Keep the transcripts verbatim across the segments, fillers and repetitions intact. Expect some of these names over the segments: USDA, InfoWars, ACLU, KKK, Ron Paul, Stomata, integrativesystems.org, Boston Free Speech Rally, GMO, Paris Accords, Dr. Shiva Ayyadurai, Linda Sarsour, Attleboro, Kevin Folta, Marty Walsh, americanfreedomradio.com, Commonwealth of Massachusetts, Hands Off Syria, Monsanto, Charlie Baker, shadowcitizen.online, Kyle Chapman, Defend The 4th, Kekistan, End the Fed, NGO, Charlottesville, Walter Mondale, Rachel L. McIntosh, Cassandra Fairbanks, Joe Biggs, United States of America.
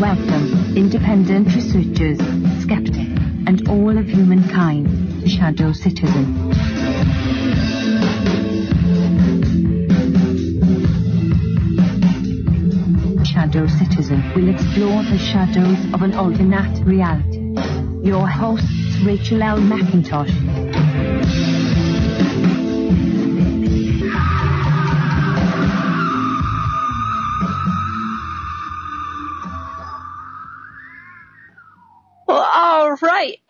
Welcome, independent researchers, skeptic, and all of humankind, the Shadow Citizen. Shadow Citizen will explore the shadows of an alternate reality. Your hosts, Rachel L. McIntosh,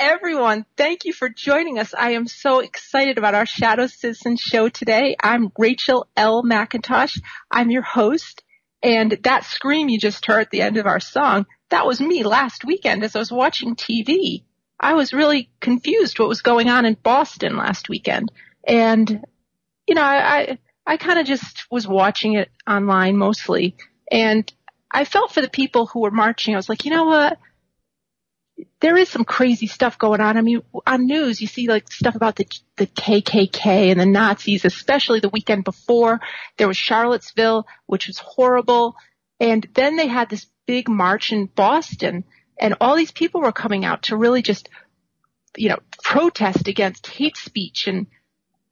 everyone. Thank you for joining us. I am so excited about our Shadow Citizen show today. I'm Rachel L. McIntosh. I'm your host. And that scream you just heard at the end of our song, that was me last weekend as I was watching T V. I was really confused what was going on in Boston last weekend. And, you know, I, I, I kind of just was watching it online mostly. And I felt for the people who were marching. I was like, you know what? There is some crazy stuff going on. I mean, on news, you see like stuff about the the K K K and the Nazis, especially the weekend before. There was Charlottesville, which was horrible. And then they had this big march in Boston, and all these people were coming out to really just, you know, protest against hate speech. And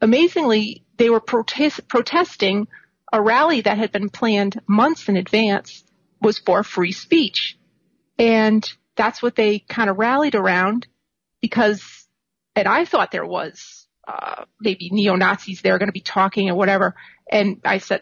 amazingly, they were protest- protesting a rally that had been planned months in advance was for free speech. And that's what they kind of rallied around because, and I thought there was uh maybe neo-Nazis there going to be talking or whatever. And I said,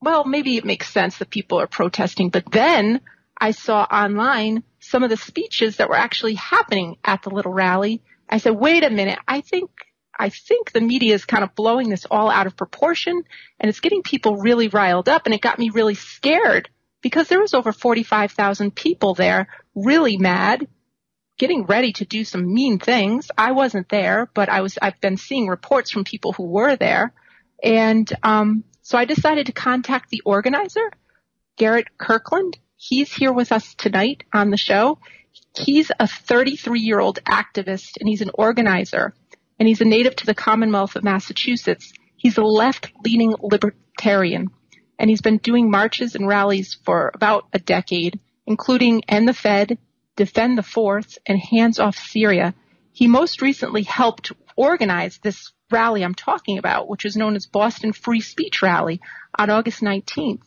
well, maybe it makes sense that people are protesting. But then I saw online some of the speeches that were actually happening at the little rally. I said, wait a minute. I think, I think the media is kind of blowing this all out of proportion, and it's getting people really riled up. And it got me really scared, because there was over forty-five thousand people there really mad, getting ready to do some mean things. I wasn't there, but I was, I've been seeing reports from people who were there. And um, so I decided to contact the organizer, Garrett Kirkland. He's here with us tonight on the show. He's a thirty-three-year-old activist, and he's an organizer, and he's a native to the Commonwealth of Massachusetts. He's a left-leaning libertarian, and he's been doing marches and rallies for about a decade, including End the Fed, Defend the Fourth, and Hands Off Syria. He most recently helped organize this rally I'm talking about, which is known as Boston Free Speech Rally, on August nineteenth,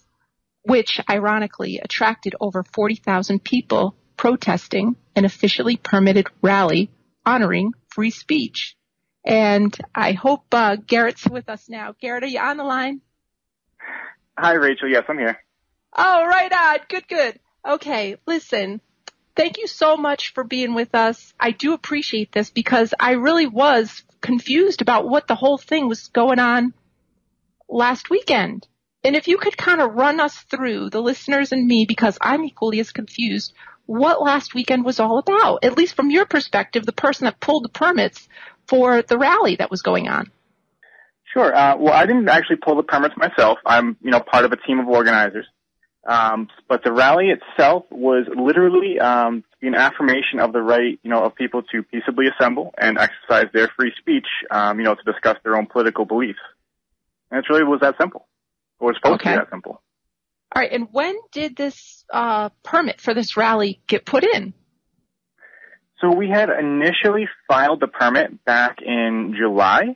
which ironically attracted over forty thousand people protesting an officially permitted rally honoring free speech. And I hope uh, Garrett's with us now. Garrett, are you on the line? Hi, Rachel. Yes, I'm here. Oh, right on. Good, good. Okay, listen, thank you so much for being with us. I do appreciate this, because I really was confused about what the whole thing was going on last weekend. And if you could kind of run us through, the listeners and me, because I'm equally as confused, what last weekend was all about, at least from your perspective, the person that pulled the permits for the rally that was going on. Sure. Uh, well, I didn't actually pull the permits myself. I'm, you know, part of a team of organizers. Um, but the rally itself was literally um, an affirmation of the right, you know, of people to peaceably assemble and exercise their free speech, um, you know, to discuss their own political beliefs. And it really was that simple. It was supposed okay. to be that simple. All right. And when did this uh, permit for this rally get put in? So we had initially filed the permit back in July.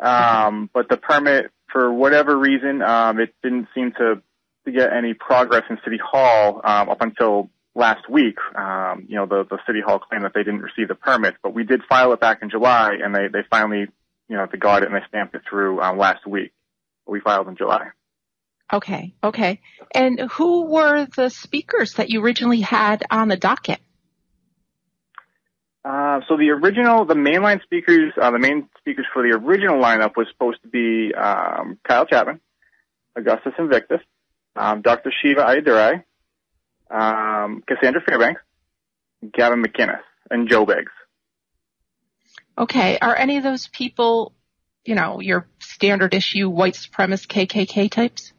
Um, but the permit, for whatever reason, um, it didn't seem to, to get any progress in City Hall, um, up until last week. Um, you know, the, the City Hall claimed that they didn't receive the permit, but we did file it back in July, and they, they finally, you know, they got it and they stamped it through, um, last week. We filed in July. Okay. Okay. And who were the speakers that you originally had on the docket? Uh, so the original, the mainline speakers, uh, the main speakers for the original lineup was supposed to be, um, Kyle Chapman, Augustus Invictus, um, Doctor Shiva Ayyadurai, um, Cassandra Fairbanks, Gavin McInnes, and Joe Biggs. Okay. Are any of those people, you know, your standard issue white supremacist K K K types?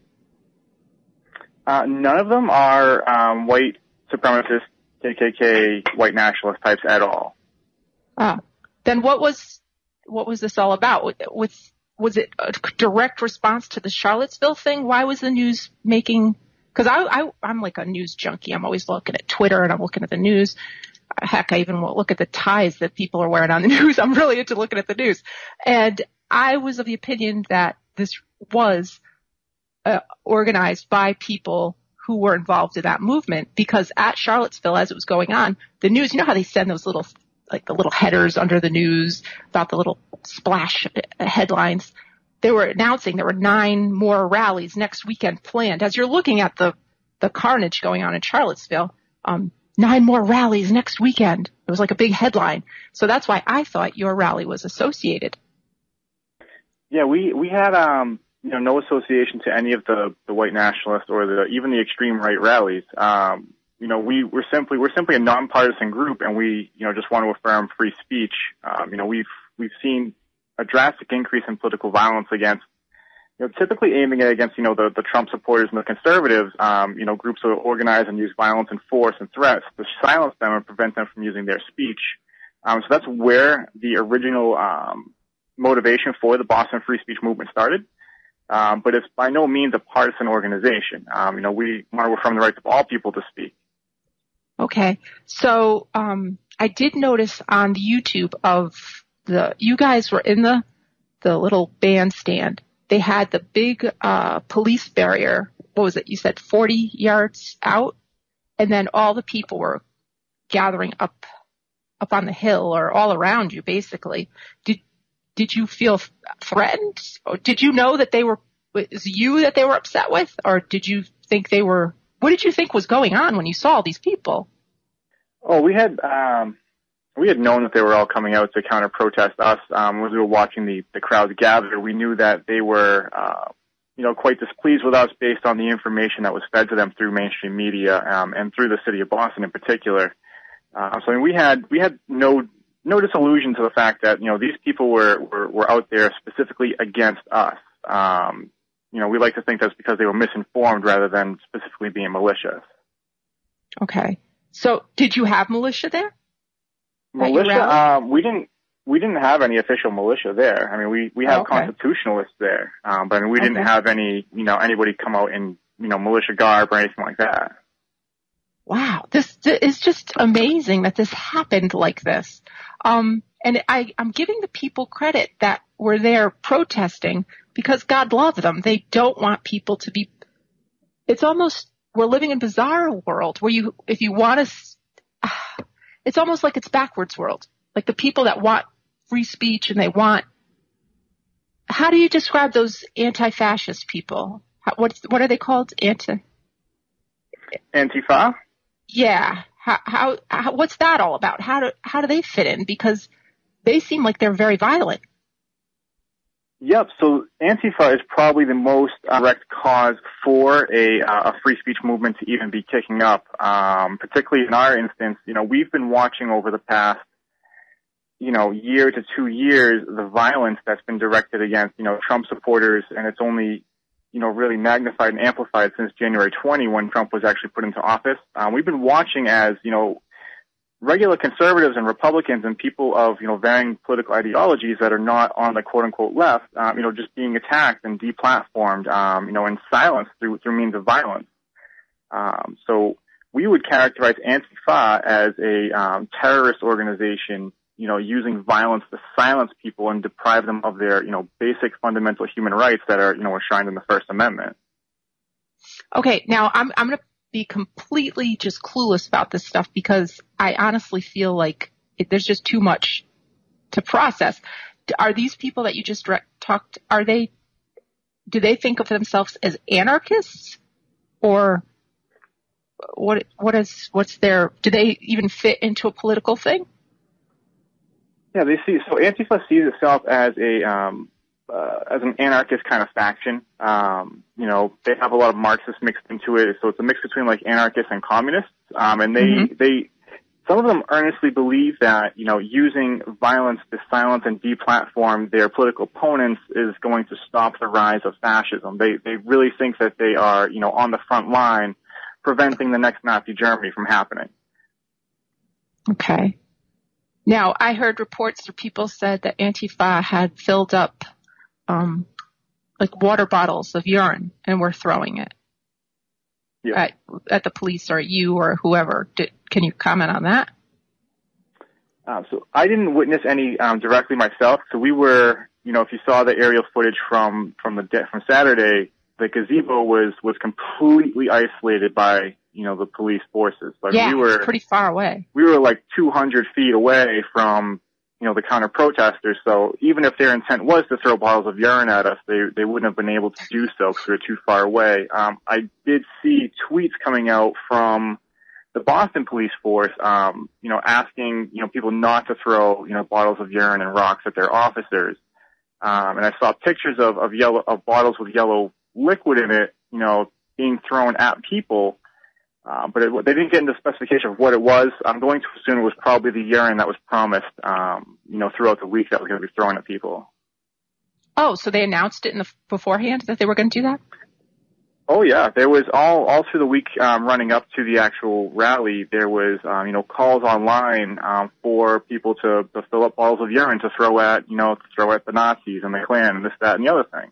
Uh, none of them are, um, white supremacist K K K white nationalist types at all. Ah, then what was what was this all about? With was it a direct response to the Charlottesville thing? Why was the news making Because I, I, I'm like a news junkie. I'm always looking at Twitter and I'm looking at the news. Heck, I even won't look at the ties that people are wearing on the news. I'm really into looking at the news. And I was of the opinion that this was uh, organized by people who were involved in that movement, because at Charlottesville, as it was going on, the news, you know how they send those little, like the little headers under the news about the little splash headlines. They were announcing there were nine more rallies next weekend planned. As you're looking at the, the carnage going on in Charlottesville, um, nine more rallies next weekend. It was like a big headline. So that's why I thought your rally was associated. Yeah, we, we had, um, you know, no association to any of the, the white nationalist or the, even the extreme right rallies. Um, you know, we were simply, we're simply a nonpartisan group, and we, you know, just want to affirm free speech. Um, you know, we've, we've seen a drastic increase in political violence against, you know, typically aiming it against, you know, the, the Trump supporters and the conservatives. Um, you know, groups will organize and use violence and force and threats to silence them and prevent them from using their speech. Um, so that's where the original, um, motivation for the Boston Free Speech movement started. Um, but it's by no means a partisan organization. Um, you know, we want to affirm the rights of all people to speak. Okay. So, um, I did notice on the YouTube of the, you guys were in the, the little bandstand. They had the big, uh, police barrier. What was it? You said forty yards out. And then all the people were gathering up, up on the hill or all around you, basically. Did, did you feel threatened? Or did you know that they were, it was you that they were upset with? Or did you think they were, what did you think was going on when you saw all these people? Oh, we had, um, We had known that they were all coming out to counter-protest us. Um, as we were watching the, the crowds gather, we knew that they were, uh, you know, quite displeased with us based on the information that was fed to them through mainstream media, um, and through the city of Boston in particular. Uh, so I mean, we had, we had no, no disillusion to the fact that, you know, these people were, were, were out there specifically against us. Um, you know, we like to think that's because they were misinformed rather than specifically being malicious. Okay. So did you have militia there? Militia, um, we didn't, we didn't have any official militia there. I mean, we, we have oh, okay. constitutionalists there, um, but I mean, we okay. didn't have any, you know, anybody come out in, you know, militia garb or anything like that. Wow. This, this is just amazing that this happened like this. Um, and I, I'm giving the people credit that were there protesting, because God loves them. They don't want people to be, it's almost, we're living in a bizarre world where you, if you want to, it's almost like it's backwards world. Like the people that want free speech and they want, how do you describe those anti-fascist people? How, what's, what are they called? Anti? Antifa? Yeah. How, how, how, what's that all about? How do, how do they fit in? Because they seem like they're very violent. Yep. So Antifa is probably the most direct cause for a, uh, a free speech movement to even be kicking up. Um, particularly in our instance, you know, we've been watching over the past, you know, year to two years, the violence that's been directed against, you know, Trump supporters. And it's only, you know, really magnified and amplified since January twentieth, when Trump was actually put into office. Um, we've been watching as, you know, regular conservatives and Republicans and people of, you know, varying political ideologies that are not on the quote unquote left, um, you know, just being attacked and deplatformed, um, you know, and silenced through, through means of violence. Um, so we would characterize Antifa as a, um, terrorist organization, you know, using violence to silence people and deprive them of their, you know, basic fundamental human rights that are, you know, enshrined in the First Amendment. Okay. Now I'm, I'm going to be completely just clueless about this stuff, because I honestly feel like it, there's just too much to process. Are these people that you just re- talked, are they, do they think of themselves as anarchists, or what, what is, what's their, do they even fit into a political thing? Yeah, they see, so Antifa sees itself as a, um, Uh, as an anarchist kind of faction. Um, you know, they have a lot of Marxists mixed into it. So it's a mix between like anarchists and communists. Um, and they, mm-hmm. they, some of them earnestly believe that, you know, using violence to silence and deplatform their political opponents is going to stop the rise of fascism. They, they really think that they are, you know, on the front line preventing the next Nazi Germany from happening. Okay. Now, I heard reports where people said that Antifa had filled up Um, like water bottles of urine, and we're throwing it. yeah. at, at the police or at you or whoever. Did, can you comment on that? Um, so I didn't witness any um, directly myself. So we were, you know, if you saw the aerial footage from from the de- from Saturday, the gazebo was was completely isolated by, you know, the police forces. Like yeah, we were it's pretty far away. We were like two hundred feet away from, you know, the counter-protesters. So even if their intent was to throw bottles of urine at us, they they wouldn't have been able to do so because we were too far away. Um, I did see tweets coming out from the Boston police force, um, you know, asking, you know, people not to throw, you know, bottles of urine and rocks at their officers. Um, and I saw pictures of, of yellow, of bottles with yellow liquid in it, you know, being thrown at people. Uh, but it, they didn't get into specification of what it was. I'm going to assume it was probably the urine that was promised, um, you know, throughout the week that was going to be thrown at people. Oh, so they announced it in the beforehand that they were going to do that? Oh, yeah. There was all, all through the week um, running up to the actual rally, there was, um, you know, calls online um, for people to, to fill up bottles of urine to throw at, you know, to throw at the Nazis and the Klan and this, that, and the other thing.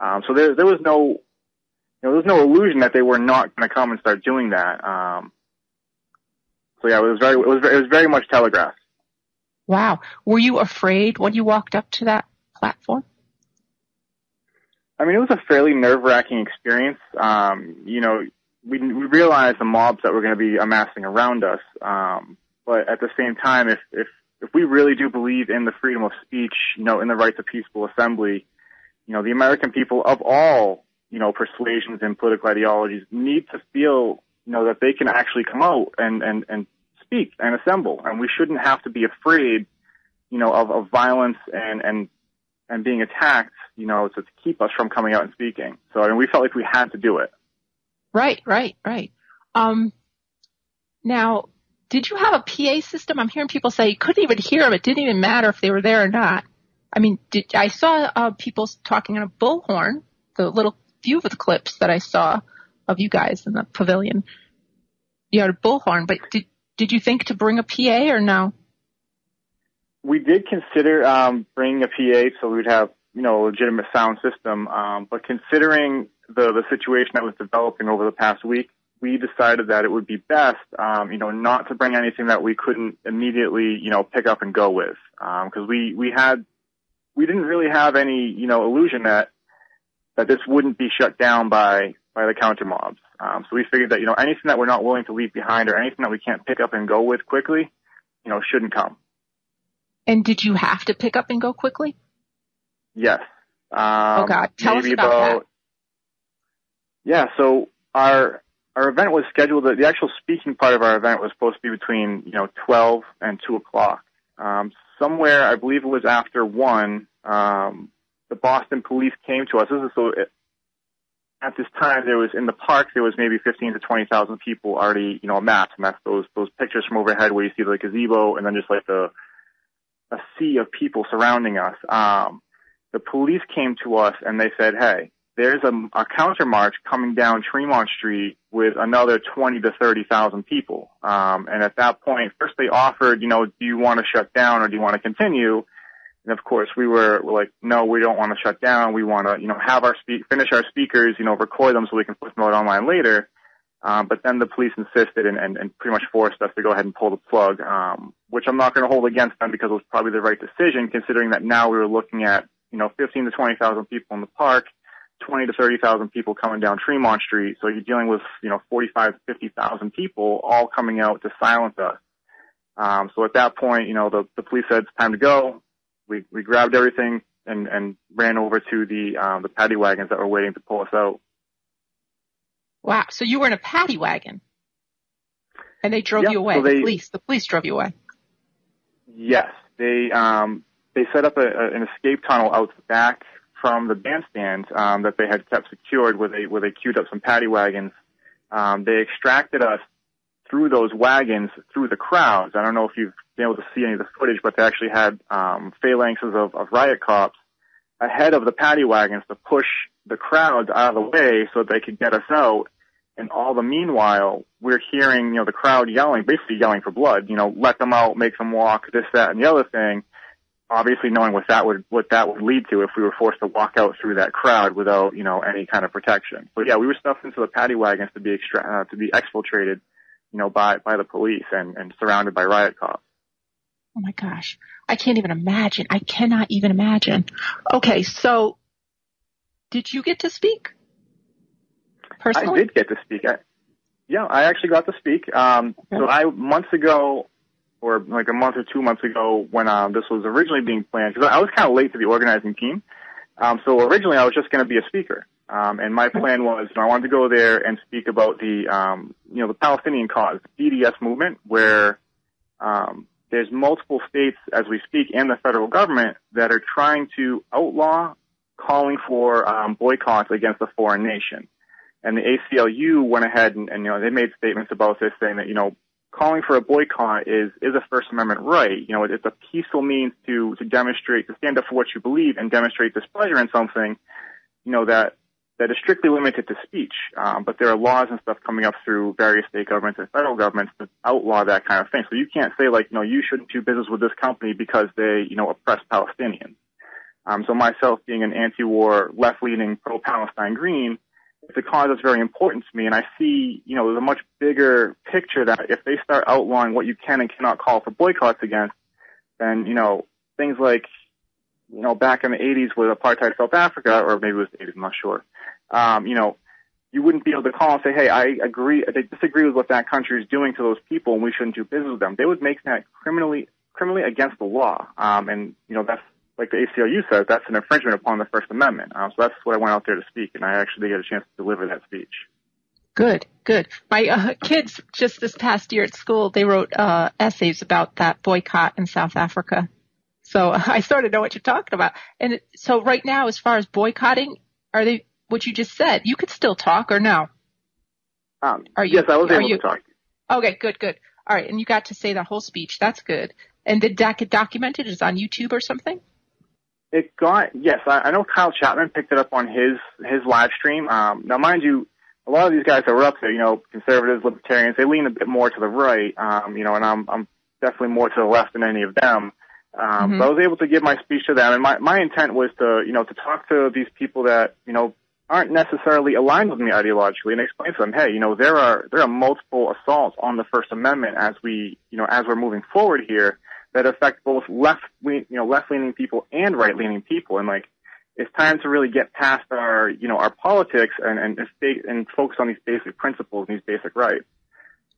Um, so there, there was no... You know, there's no illusion that they were not going to come and start doing that. Um, so yeah, it was very, it was, it was very much telegraphed. Wow, were you afraid when you walked up to that platform? I mean, it was a fairly nerve-wracking experience. Um, you know, we, we realized the mobs that were going to be amassing around us, um, but at the same time, if if if we really do believe in the freedom of speech, you know, in the right to peaceful assembly, you know, the American people of all, you know, persuasions and political ideologies need to feel, you know, that they can actually come out and, and, and speak and assemble. And we shouldn't have to be afraid, you know, of, of violence and, and, and being attacked, you know, to, to keep us from coming out and speaking. So, I mean, we felt like we had to do it. Right, right, right. Um, now, did you have a P A system? I'm hearing people say you couldn't even hear them. It didn't even matter if they were there or not. I mean, did, I saw uh, people talking on a bullhorn, the little few of the clips that I saw of you guys in the pavilion. You had a bullhorn, but did did you think to bring a P A or no? We did consider um, bringing a P A so we'd have, you know, a legitimate sound system. Um, but considering the, the situation that was developing over the past week, we decided that it would be best, um, you know, not to bring anything that we couldn't immediately, you know, pick up and go with. Um, 'cause we, we had, we didn't really have any, you know, illusion that that this wouldn't be shut down by, by the counter mobs. Um, so we figured that, you know, anything that we're not willing to leave behind or anything that we can't pick up and go with quickly, you know, shouldn't come. And did you have to pick up and go quickly? Yes. Um, oh, God. Tell us about, about that. Yeah, so our our event was scheduled, the actual speaking part of our event was supposed to be between, you know, twelve and two o'clock. Um, somewhere, I believe it was after one, um, the Boston police came to us. This is so it, at this time, there was in the park, there was maybe fifteen to twenty thousand people already, you know, amassed. And that's those, those pictures from overhead where you see the gazebo and then just like the, a sea of people surrounding us. Um, the police came to us and they said, hey, there's a, a counter march coming down Tremont Street with another twenty to thirty thousand people. Um, and at that point, first they offered, you know, do you want to shut down or do you want to continue? And of course, we were, were like, no, we don't want to shut down. We want to, you know, have our speak, finish our speakers, you know, record them so we can put them out online later. Um, but then the police insisted and, and, and pretty much forced us to go ahead and pull the plug, um, which I'm not going to hold against them because it was probably the right decision, considering that now we were looking at, you know, fifteen to twenty thousand people in the park, twenty to thirty thousand people coming down Tremont Street. So you're dealing with, you know, forty-five, fifty thousand people all coming out to silence us. Um, so at that point, you know, the, the police said it's time to go. We, we grabbed everything and, and ran over to the um, the paddy wagons that were waiting to pull us out. Wow. So you were in a paddy wagon and they drove yep, you away. So they, the police, the police drove you away. Yes. They um, they set up a, a, an escape tunnel out the back from the bandstand um, that they had kept secured where they, where they queued up some paddy wagons. Um, they extracted us through those wagons, through the crowds. I don't know if you've been able to see any of the footage, but they actually had um, phalanxes of, of riot cops ahead of the paddy wagons to push the crowds out of the way so they could get us out. And all the meanwhile, we're hearing, you know, the crowd yelling, basically yelling for blood, you know, let them out, make them walk, this, that, and the other thing. obviously knowing what that would what that would lead to if we were forced to walk out through that crowd without, you know, any kind of protection. But yeah, we were stuffed into the paddy wagons to be extra, uh, to be exfiltrated, you know, by by the police and and surrounded by riot cops. Oh my gosh, I can't even imagine. I cannot even imagine. Okay, so did you get to speak personally? I did get to speak. I, yeah, I actually got to speak. Um, okay. So I months ago. or like a month or two months ago when um, this was originally being planned, because I was kind of late to the organizing team. Um, so originally I was just going to be a speaker. Um, and my plan was, you know, I wanted to go there and speak about the, um, you know, the Palestinian cause, the B D S movement, where um, there's multiple states as we speak and the federal government that are trying to outlaw calling for um, boycotts against a foreign nation. And the A C L U went ahead and, and, you know, they made statements about this saying that, you know, calling for a boycott is, is a First Amendment right. You know, it, it's a peaceful means to, to demonstrate, to stand up for what you believe and demonstrate displeasure in something, you know, that, that is strictly limited to speech. Um, but there are laws and stuff coming up through various state governments and federal governments to outlaw that kind of thing. So you can't say, like, you know, you shouldn't do business with this company because they, you know, oppress Palestinians. Um, so myself being an anti-war, left-leaning, pro-Palestine green, it's a cause that's very important to me, and I see, you know, there's a much bigger picture that if they start outlawing what you can and cannot call for boycotts against, then, you know, things like, you know, back in the eighties with apartheid South Africa, or maybe it was the eighties, I'm not sure, um, you know, you wouldn't be able to call and say, hey, I agree, I disagree with what that country is doing to those people, and we shouldn't do business with them. They would make that criminally, criminally against the law, um, and, you know, that's, like the A C L U said, that's an infringement upon the First Amendment. Um, so that's what I went out there to speak, and I actually got a chance to deliver that speech. Good, good. My uh, kids just this past year at school, they wrote uh, essays about that boycott in South Africa. So I sort of know what you're talking about. And it, so right now, as far as boycotting, are they what you just said? You could still talk, or no? Um, are you, yes, I was able you, to talk. Okay, good, good. All right, and you got to say the whole speech. That's good. And did that get documented? Is it on YouTube or something? It got, yes, I, I know Kyle Chapman picked it up on his, his live stream. Um, now, mind you, a lot of these guys that were up there, you know, conservatives, libertarians, they lean a bit more to the right, um, you know, and I'm, I'm definitely more to the left than any of them. Um, mm-hmm. But I was able to give my speech to them, and my, my intent was to, you know, to talk to these people that, you know, aren't necessarily aligned with me ideologically and explain to them, hey, you know, there are, there are multiple assaults on the First Amendment as we, you know, as we're moving forward here, that affect both left, you know, left-leaning people and right-leaning people. And, like, it's time to really get past our, you know, our politics and, and, stay, and focus on these basic principles and these basic rights.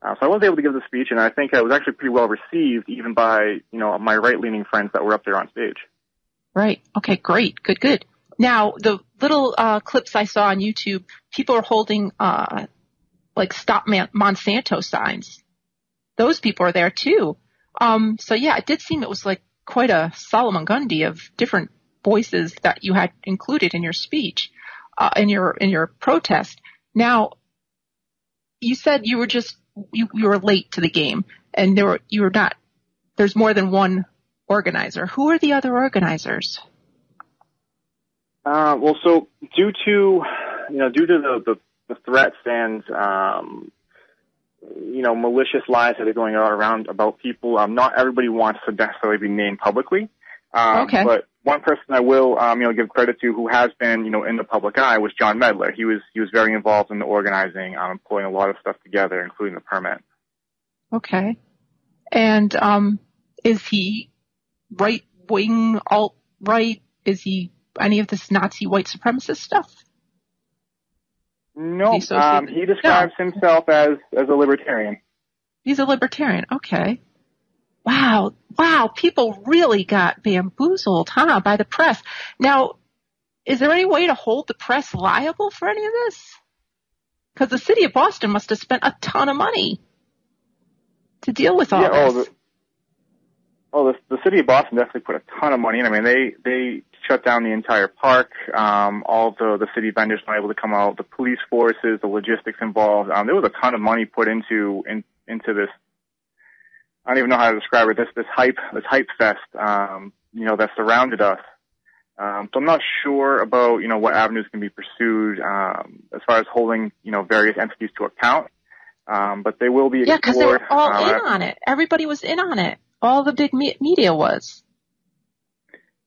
Uh, so I was able to give the speech, and I think I was actually pretty well received even by, you know, my right-leaning friends that were up there on stage. Right. Okay, great. Good, good. Now, the little uh, clips I saw on YouTube, people are holding, uh, like, Stop Man- Monsanto signs. Those people are there, too. Um, so yeah, it did seem it was like quite a Solomon Grundy of different voices that you had included in your speech, uh, in your, in your protest. Now, you said you were just, you, you were late to the game and there were, you were not, there's more than one organizer. Who are the other organizers? Uh, well, so due to, you know, due to the, the, the threats and, um, you know, malicious lies that are going on around about people. Um, not everybody wants to necessarily be named publicly. Um, okay. But one person I will, um, you know, give credit to who has been, you know, in the public eye was John Medler. He was, he was very involved in the organizing, um, pulling a lot of stuff together, including the permit. Okay. And, um, is he right wing, alt right? Is he any of this Nazi white supremacist stuff? No, nope. um, he describes no. himself as, as a libertarian. He's a libertarian. Okay. Wow. Wow. People really got bamboozled, huh, by the press. Now, is there any way to hold the press liable for any of this? Because the city of Boston must have spent a ton of money to deal with all yeah, this. Oh, the, oh the, the city of Boston definitely put a ton of money in. I mean, they, they – shut down the entire park. Um, all the, the city vendors were able to come out. The police forces, the logistics involved. Um, there was a ton of money put into in, into this. I don't even know how to describe it. This this hype this hype fest. Um, you know that surrounded us. Um, so I'm not sure about you know what avenues can be pursued um, as far as holding you know various entities to account. Um, but they will be explored. Yeah, because they were all uh, in on it. Everybody was in on it. All the big me- media was.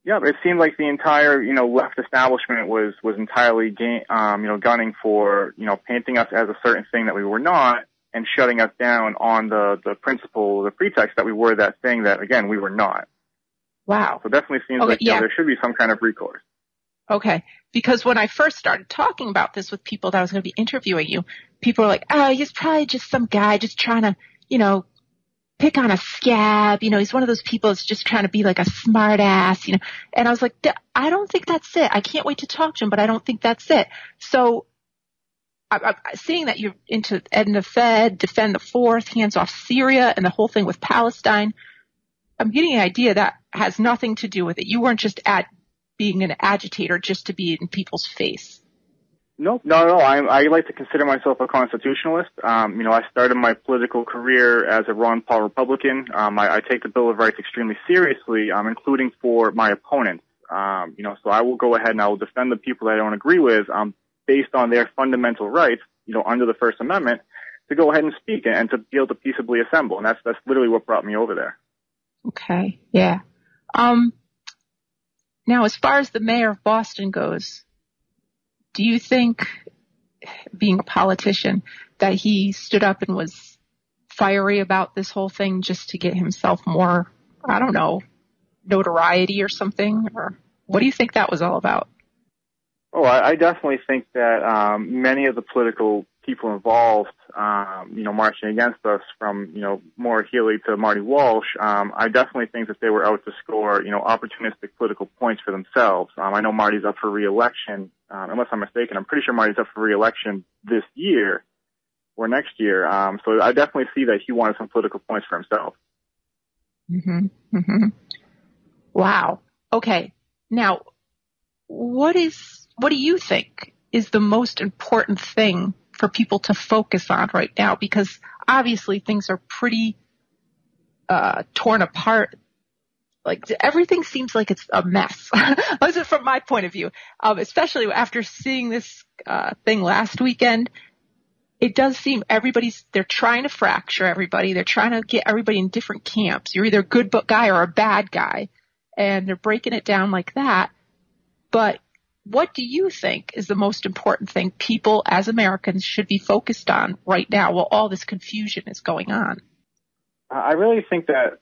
Yeah, but it seemed like the entire, you know, left establishment was was entirely, ga- um, you know, gunning for, you know, painting us as a certain thing that we were not, and shutting us down on the the principle, the pretext that we were that thing that, again, we were not. Wow. So it definitely seems okay, like yeah. you know, there should be some kind of recourse. Okay, because when I first started talking about this with people that I was going to be interviewing you, people were like, "Oh, he's probably just some guy just trying to, you know, pick on a scab. You know, he's one of those people that's just trying to be like a smart ass, you know." And I was like, I don't think that's it. I can't wait to talk to him, but I don't think that's it. So I, I, seeing that you're into Edna Fed, Defend the Fourth, Hands Off Syria, and the whole thing with Palestine, I'm getting an idea that has nothing to do with it. You weren't just at being an agitator just to be in people's face. Nope, no, no. I, I like to consider myself a constitutionalist. Um, you know, I started my political career as a Ron Paul Republican. Um, I, I take the Bill of Rights extremely seriously, um, including for my opponents. Um, you know, so I will go ahead and I will defend the people that I don't agree with, um, based on their fundamental rights, you know, under the First Amendment, to go ahead and speak and, and to be able to peaceably assemble. And that's that's literally what brought me over there. Okay, yeah. Um, now, as far as the mayor of Boston goes, do you think, being a politician, that he stood up and was fiery about this whole thing just to get himself more, I don't know, notoriety or something? Or what do you think that was all about? Oh, I, I definitely think that um, many of the political people involved, um, you know, marching against us, from, you know, Maura Healy to Marty Walsh, um, I definitely think that they were out to score, you know, opportunistic political points for themselves. Um, I know Marty's up for re-election, um, unless I'm mistaken. I'm pretty sure Marty's up for re-election this year or next year. Um, so I definitely see that he wanted some political points for himself. Mm-hmm. Mm-hmm. Wow. Okay. Now, what is, what do you think is the most important thing for people to focus on right now? Because obviously things are pretty uh torn apart. Like, everything seems like it's a mess. From my point of view, um, especially after seeing this uh thing last weekend, it does seem everybody's, they're trying to fracture everybody. They're trying to get everybody in different camps. You're either a good guy or a bad guy. And they're breaking it down like that. But what do you think is the most important thing people as Americans should be focused on right now while all this confusion is going on? I really think that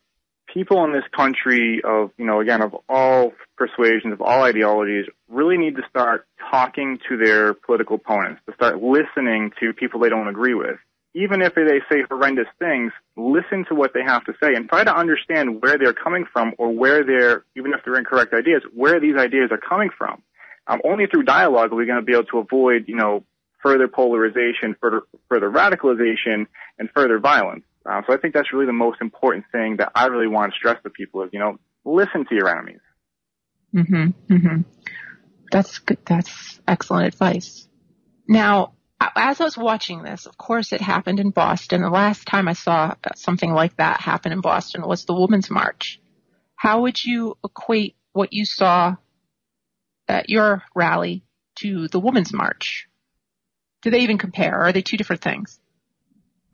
people in this country of, you know, again, of all persuasions, of all ideologies, really need to start talking to their political opponents, to start listening to people they don't agree with. Even if they say horrendous things, listen to what they have to say and try to understand where they're coming from, or where they're, even if they're incorrect ideas, where these ideas are coming from. Um, only through dialogue are we going to be able to avoid, you know, further polarization, further, further radicalization, and further violence. Um, so I think that's really the most important thing that I really want to stress to people is, you know, listen to your enemies. Mm-hmm. Mm-hmm. That's good. That's excellent advice. Now, as I was watching this, of course, it happened in Boston. The last time I saw something like that happen in Boston was the Women's March. How would you equate what you saw at your rally to the Women's March? Do they even compare? Or are they two different things?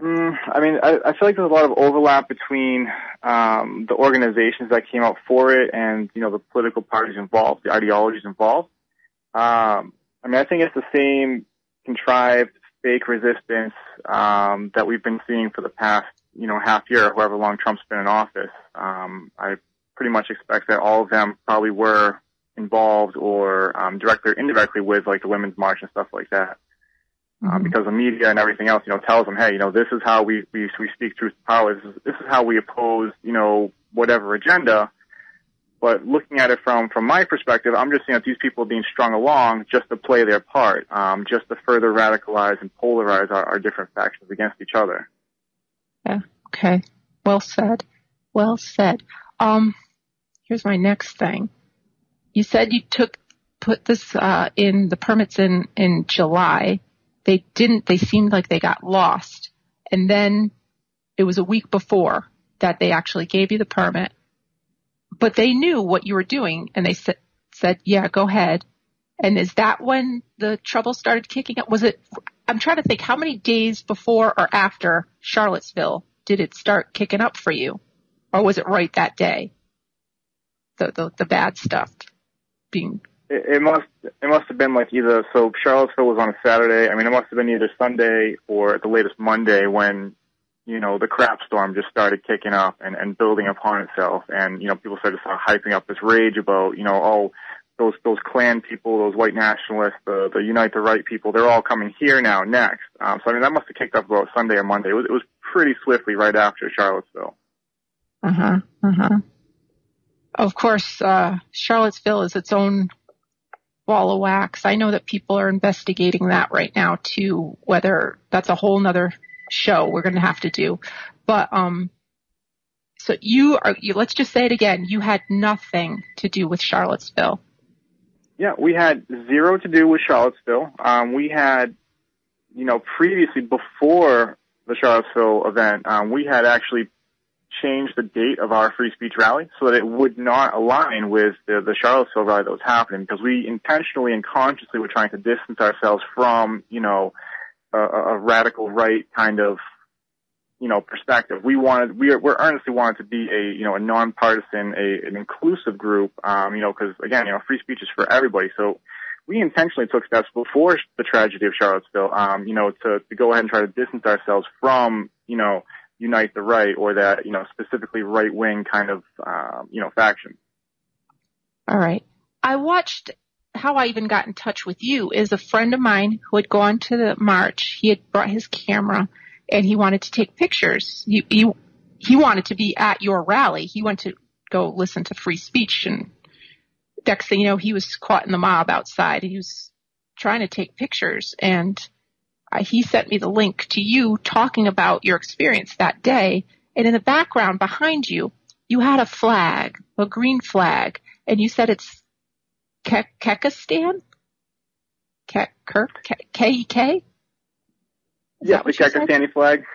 Mm, I mean, I, I feel like there's a lot of overlap between um, the organizations that came out for it and, you know, the political parties involved, the ideologies involved. Um, I mean, I think it's the same contrived fake resistance um, that we've been seeing for the past, you know, half year or however long Trump's been in office. Um, I pretty much expect that all of them probably were involved or um, directly or indirectly with, like, the Women's March and stuff like that. Mm-hmm. Um, because the media and everything else, you know, tells them, hey, you know, this is how we, we, we speak truth to power. This is, this is how we oppose, you know, whatever agenda. But looking at it from, from my perspective, I'm just seeing that these people are being strung along just to play their part, um, just to further radicalize and polarize our, our different factions against each other. Yeah. Okay. Well said. Well said. Um, here's my next thing. You said you took, put this, uh, in the permits in, in July. They didn't, they seemed like they got lost. And then it was a week before that they actually gave you the permit, but they knew what you were doing and they sa- said, yeah, go ahead. And is that when the trouble started kicking up? Was it, I'm trying to think how many days before or after Charlottesville did it start kicking up for you? Or was it right that day? the, the, the bad stuff being... It, it must it must have been like either, so Charlottesville was on a Saturday. I mean, it must have been either Sunday or at the latest Monday when, you know, the crap storm just started kicking up and, and building upon itself. And, you know, people started sort of hyping up this rage about, you know, oh, those those Klan people, those white nationalists, the, the Unite the Right people, they're all coming here now next. Um, so, I mean, that must have kicked up about Sunday or Monday. It was, it was pretty swiftly right after Charlottesville. Uh-huh, uh-huh. Of course, uh, Charlottesville is its own ball of wax. I know that people are investigating that right now, too, whether that's a whole nother show we're going to have to do. But um, so you are, you, let's just say it again, you had nothing to do with Charlottesville. Yeah, we had zero to do with Charlottesville. Um, we had, you know, previously before the Charlottesville event, um, we had actually changed the date of our free speech rally so that it would not align with the, the Charlottesville rally that was happening, because we intentionally and consciously were trying to distance ourselves from, you know, a, a radical right kind of, you know, perspective. We wanted, we we earnestly wanted to be a, you know, a nonpartisan, a an inclusive group, um, you know, because again, you know, free speech is for everybody. So we intentionally took steps before the tragedy of Charlottesville, um, you know, to to go ahead and try to distance ourselves from, you know, Unite the Right, or that, you know, specifically right wing kind of, um, you know, faction. All right. I watched. How I even got in touch with you is a friend of mine who had gone to the march. He had brought his camera. And he wanted to take pictures. He, he, he wanted to be at your rally. He went to go listen to free speech. And next thing you know, he was caught in the mob outside. He was trying to take pictures. And I, he sent me the link to you talking about your experience that day. And in the background behind you, you had a flag, a green flag. And you said it's Ke- Kekistan? Ke- Kirk? Ke- K E K? Is yeah, the Kekistani flag.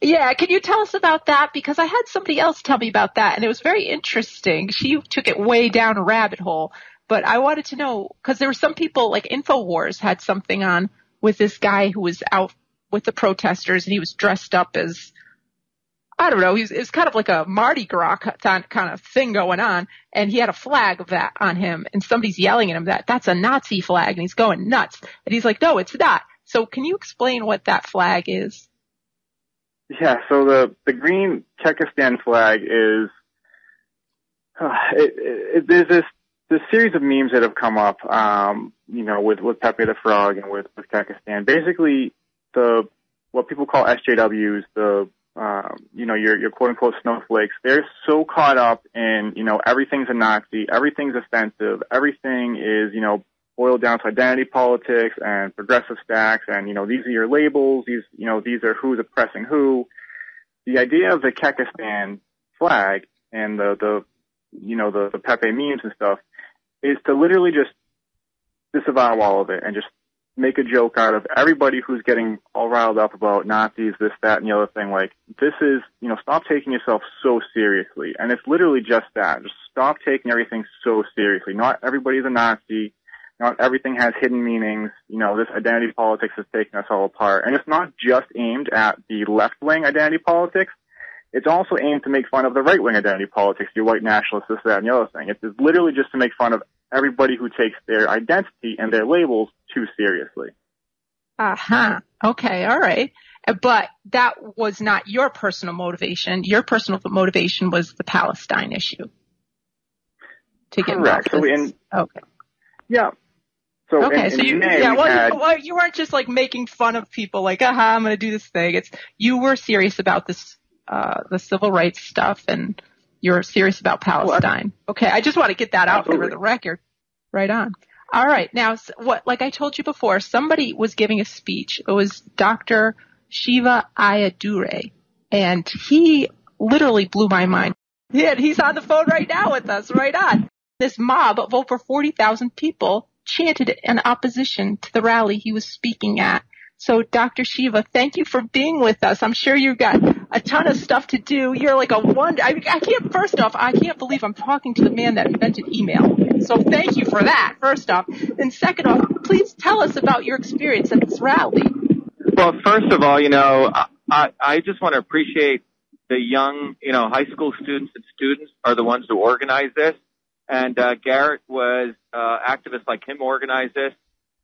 Yeah, can you tell us about that? Because I had somebody else tell me about that, and it was very interesting. She took it way down a rabbit hole, but I wanted to know, because there were some people, like InfoWars had something on with this guy who was out with the protesters, and he was dressed up as, I don't know, he was, it was kind of like a Mardi Gras kind of thing going on, and he had a flag of that on him, and somebody's yelling at him that that's a Nazi flag, and he's going nuts, and he's like, no, it's not. So can you explain what that flag is? Yeah, so the, the green Kekistan flag is, uh, it, it, it, there's this, this series of memes that have come up, um, you know, with, with Pepe the Frog and with, with Kekistan. Basically, the, what people call S J Ws, the, uh, you know, your, your quote unquote snowflakes, they're so caught up in, you know, everything's a Nazi, everything's offensive, everything is, you know, boiled down to identity politics and progressive stacks and, you know, these are your labels, these, you know, these are who's oppressing who. The idea of the Kekistan flag and the, the you know, the, the Pepe memes and stuff is to literally just disavow all of it and just make a joke out of everybody who's getting all riled up about Nazis, this, that, and the other thing. Like, this is, you know, stop taking yourself so seriously. And it's literally just that. Just stop taking everything so seriously. Not everybody's a Nazi. Not everything has hidden meanings. You know, this identity politics is taking us all apart. And it's not just aimed at the left-wing identity politics. It's also aimed to make fun of the right-wing identity politics, your white nationalists, this, that, and the other thing. It's literally just to make fun of everybody who takes their identity and their labels too seriously. Uh-huh. Okay, all right. But that was not your personal motivation. Your personal motivation was the Palestine issue. To get Correct. So in, okay. Yeah. So okay, in, in so you, May yeah, we well, had, you, well, you weren't just like making fun of people, like, aha, I'm going to do this thing. It's you were serious about this, uh, the civil rights stuff, and you're serious about Palestine. Well, okay, I just want to get that out over the record. Right on. All right, now what? Like I told you before, somebody was giving a speech. It was Doctor Shiva Ayyadurai, and he literally blew my mind. Yeah, he's on the phone right now with us. Right on. This mob of over forty thousand people chanted in opposition to the rally he was speaking at. So, Doctor Shiva, thank you for being with us. I'm sure you've got a ton of stuff to do. You're like a wonder. I, I can't, first off, I can't believe I'm talking to the man that invented email. So thank you for that, first off. And second off, please tell us about your experience at this rally. Well, first of all, you know, I, I just want to appreciate the young, you know, high school students and students are the ones who organize this. And uh, Garrett was, uh, activists like him organized this.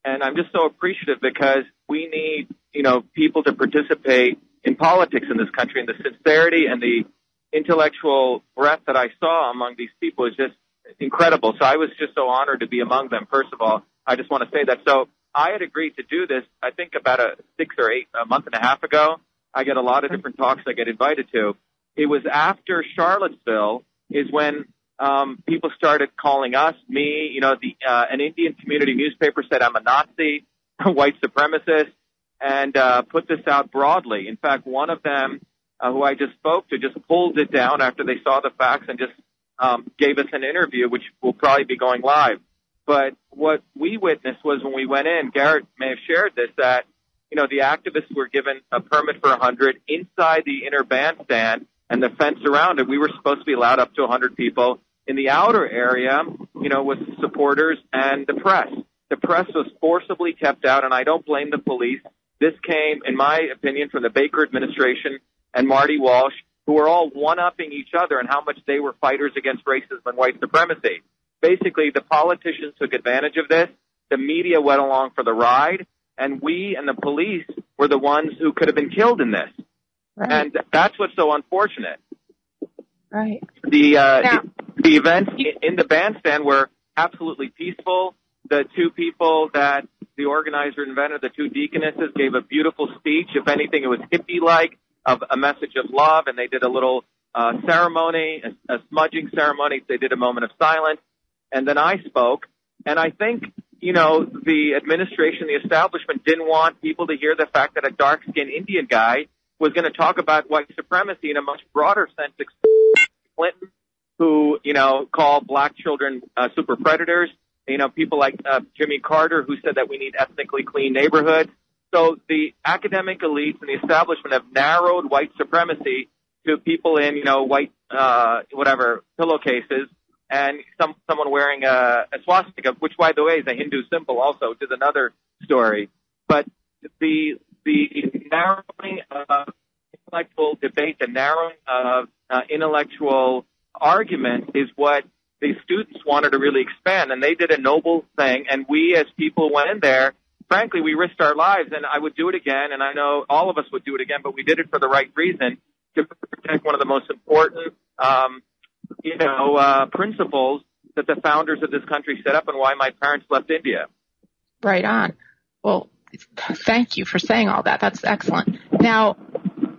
And I'm just so appreciative because we need, you know, people to participate in politics in this country. And the sincerity and the intellectual breadth that I saw among these people is just incredible. So I was just so honored to be among them. First of all, I just want to say that. So I had agreed to do this, I think, about a six or eight, a month and a half ago. I get a lot of different talks I get invited to. It was after Charlottesville is when um, people started calling us, me, you know, the uh, an Indian community newspaper said I'm a Nazi, a white supremacist, and uh, put this out broadly. In fact, one of them, uh, who I just spoke to, just pulled it down after they saw the facts and just um, gave us an interview, which will probably be going live. But what we witnessed was when we went in, Garrett may have shared this, that, you know, the activists were given a permit for one hundred inside the inner bandstand and the fence around it. We were supposed to be allowed up to one hundred people in the outer area, you know, with supporters and the press. The press was forcibly kept out, and I don't blame the police. This came, in my opinion, from the Baker administration and Marty Walsh, who were all one-upping each other in how much they were fighters against racism and white supremacy. Basically, the politicians took advantage of this. The media went along for the ride, and we and the police were the ones who could have been killed in this. Right. And that's what's so unfortunate. Right. The uh, now, the, the events in the bandstand were absolutely peaceful. The two people that the organizer invented, the two deaconesses, gave a beautiful speech. If anything, it was hippie-like, of a message of love, and they did a little uh, ceremony, a, a smudging ceremony. They did a moment of silence. And then I spoke, and I think, you know, the administration, the establishment didn't want people to hear the fact that a dark-skinned Indian guy was going to talk about white supremacy in a much broader sense. Clinton, who, you know, called black children uh, super predators, you know, people like uh, Jimmy Carter, who said that we need ethnically clean neighborhoods. So the academic elites and the establishment have narrowed white supremacy to people in, you know, white, uh, whatever, pillowcases. And some someone wearing a, a swastika, which, by the way, is a Hindu symbol also, which is another story. But the the narrowing of intellectual debate, the narrowing of uh, intellectual argument is what the students wanted to really expand. And they did a noble thing. And we, as people, went in there. Frankly, we risked our lives. And I would do it again. And I know all of us would do it again. But we did it for the right reason, to protect one of the most important um you know, uh, principles that the founders of this country set up and why my parents left India. Right on. Well, thank you for saying all that. That's excellent. Now,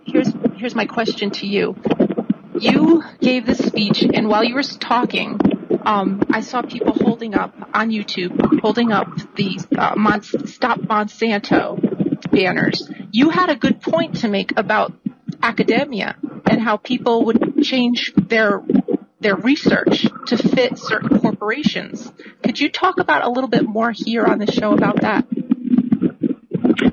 here's, here's my question to you. You gave this speech, and while you were talking, um, I saw people holding up on YouTube, holding up the uh, Mon- Stop Monsanto banners. You had a good point to make about academia and how people would change their their research to fit certain corporations. Could you talk about a little bit more here on the show about that?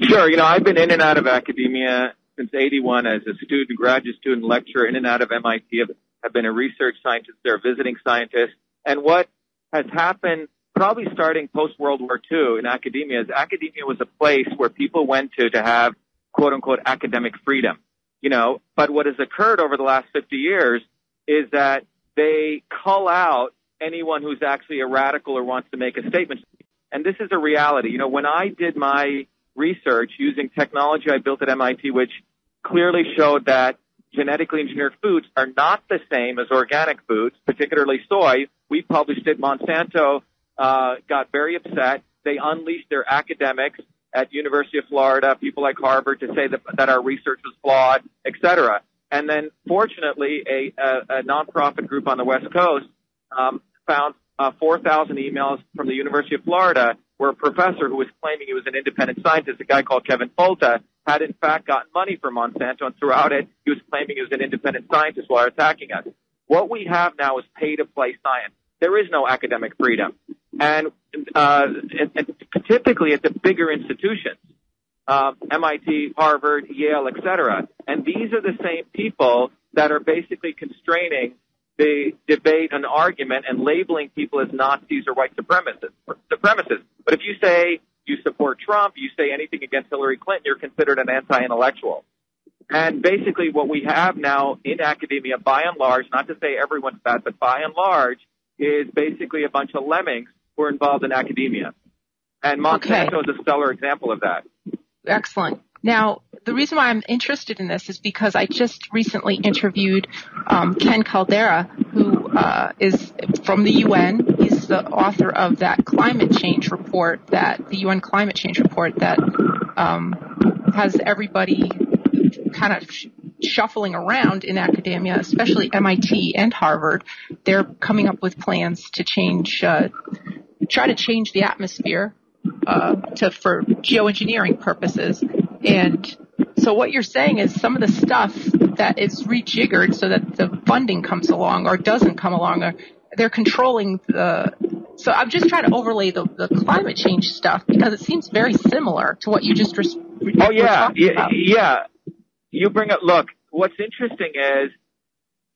Sure. You know, I've been in and out of academia since eighty-one as a student, graduate student, lecturer, in and out of M I T. I've been a research scientist there, a visiting scientist. And what has happened, probably starting post-World War Two in academia, is academia was a place where people went to to have, quote-unquote, academic freedom. You know, but what has occurred over the last fifty years is that they cull out anyone who's actually a radical or wants to make a statement. And this is a reality. You know, when I did my research using technology I built at M I T, which clearly showed that genetically engineered foods are not the same as organic foods, particularly soy, we published it. Monsanto uh, got very upset. They unleashed their academics at University of Florida, people like Harvard, to say that, that our research was flawed, et cetera. And then, fortunately, a, a, a nonprofit group on the West Coast um, found uh, four thousand emails from the University of Florida where a professor who was claiming he was an independent scientist, a guy called Kevin Folta, had in fact gotten money from Monsanto, and throughout it, he was claiming he was an independent scientist while attacking us. What we have now is pay-to-play science. There is no academic freedom. And, uh, and, and typically at the bigger institutions, uh, M I T, Harvard, Yale, et cetera. And these are the same people that are basically constraining the debate and argument and labeling people as Nazis or white supremacists. supremacists. But if you say you support Trump, you say anything against Hillary Clinton, you're considered an anti-intellectual. And basically what we have now in academia, by and large, not to say everyone's bad, but by and large, is basically a bunch of lemmings who are involved in academia. And Monsanto okay. is a stellar example of that. Excellent. Now, the reason why I'm interested in this is because I just recently interviewed um, Ken Caldera, who uh, is from the U N. He's the author of that climate change report, that the U N climate change report that um, has everybody kind of sh- shuffling around in academia, especially M I T and Harvard. They're coming up with plans to change, uh, try to change the atmosphere uh, to for geoengineering purposes. And so what you're saying is some of the stuff that is rejiggered so that the funding comes along or doesn't come along, or they're controlling the – so I'm just trying to overlay the, the climate change stuff because it seems very similar to what you just res- Oh, yeah. Were yeah, yeah. You bring up – look, what's interesting is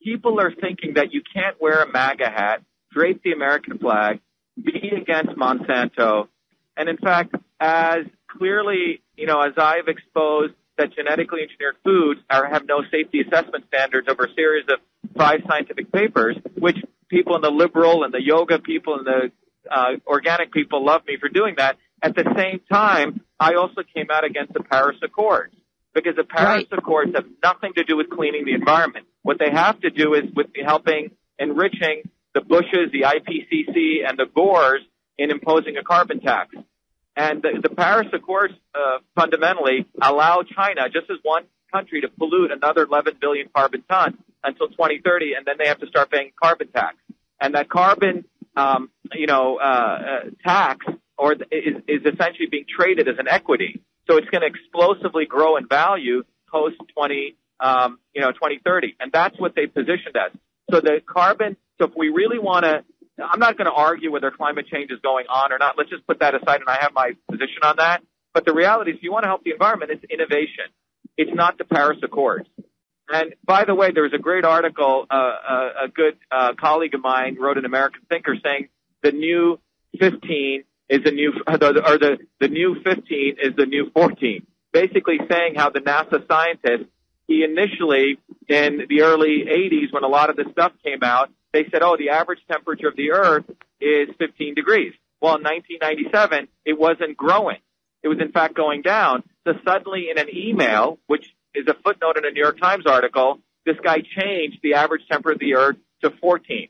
people are thinking that you can't wear a MAGA hat, drape the American flag, be against Monsanto, and in fact, as clearly – you know, as I've exposed that genetically engineered foods are, have no safety assessment standards over a series of five scientific papers, which people in the liberal and the yoga people and the uh, organic people love me for doing that. At the same time, I also came out against the Paris Accords, because the Paris right. Accords have nothing to do with cleaning the environment. What they have to do is with helping enriching the Bushes, the I P C C, and the Gores in imposing a carbon tax. And the, the Paris Accords uh, fundamentally allow China, just as one country, to pollute another eleven billion carbon tons until twenty thirty, and then they have to start paying carbon tax. And that carbon, um, you know, uh, uh, tax or th- is, is essentially being traded as an equity. So it's going to explosively grow in value post twenty, um, you know, twenty thirty, and that's what they positioned as. So the carbon. So if we really want to. I'm not going to argue whether climate change is going on or not. Let's just put that aside, and I have my position on that. But the reality is, if you want to help the environment, it's innovation. It's not the Paris Accords. And by the way, there was a great article, uh, a, a good uh, colleague of mine wrote in American Thinker saying the new fifteen is the new, or the, the new fifteen is the new fourteen. Basically saying how the NASA scientist, he initially in the early eighties when a lot of this stuff came out, they said, oh, the average temperature of the Earth is fifteen degrees. Well, in nineteen ninety-seven, it wasn't growing. It was, in fact, going down. So suddenly in an email, which is a footnote in a New York Times article, this guy changed the average temperature of the Earth to fourteen.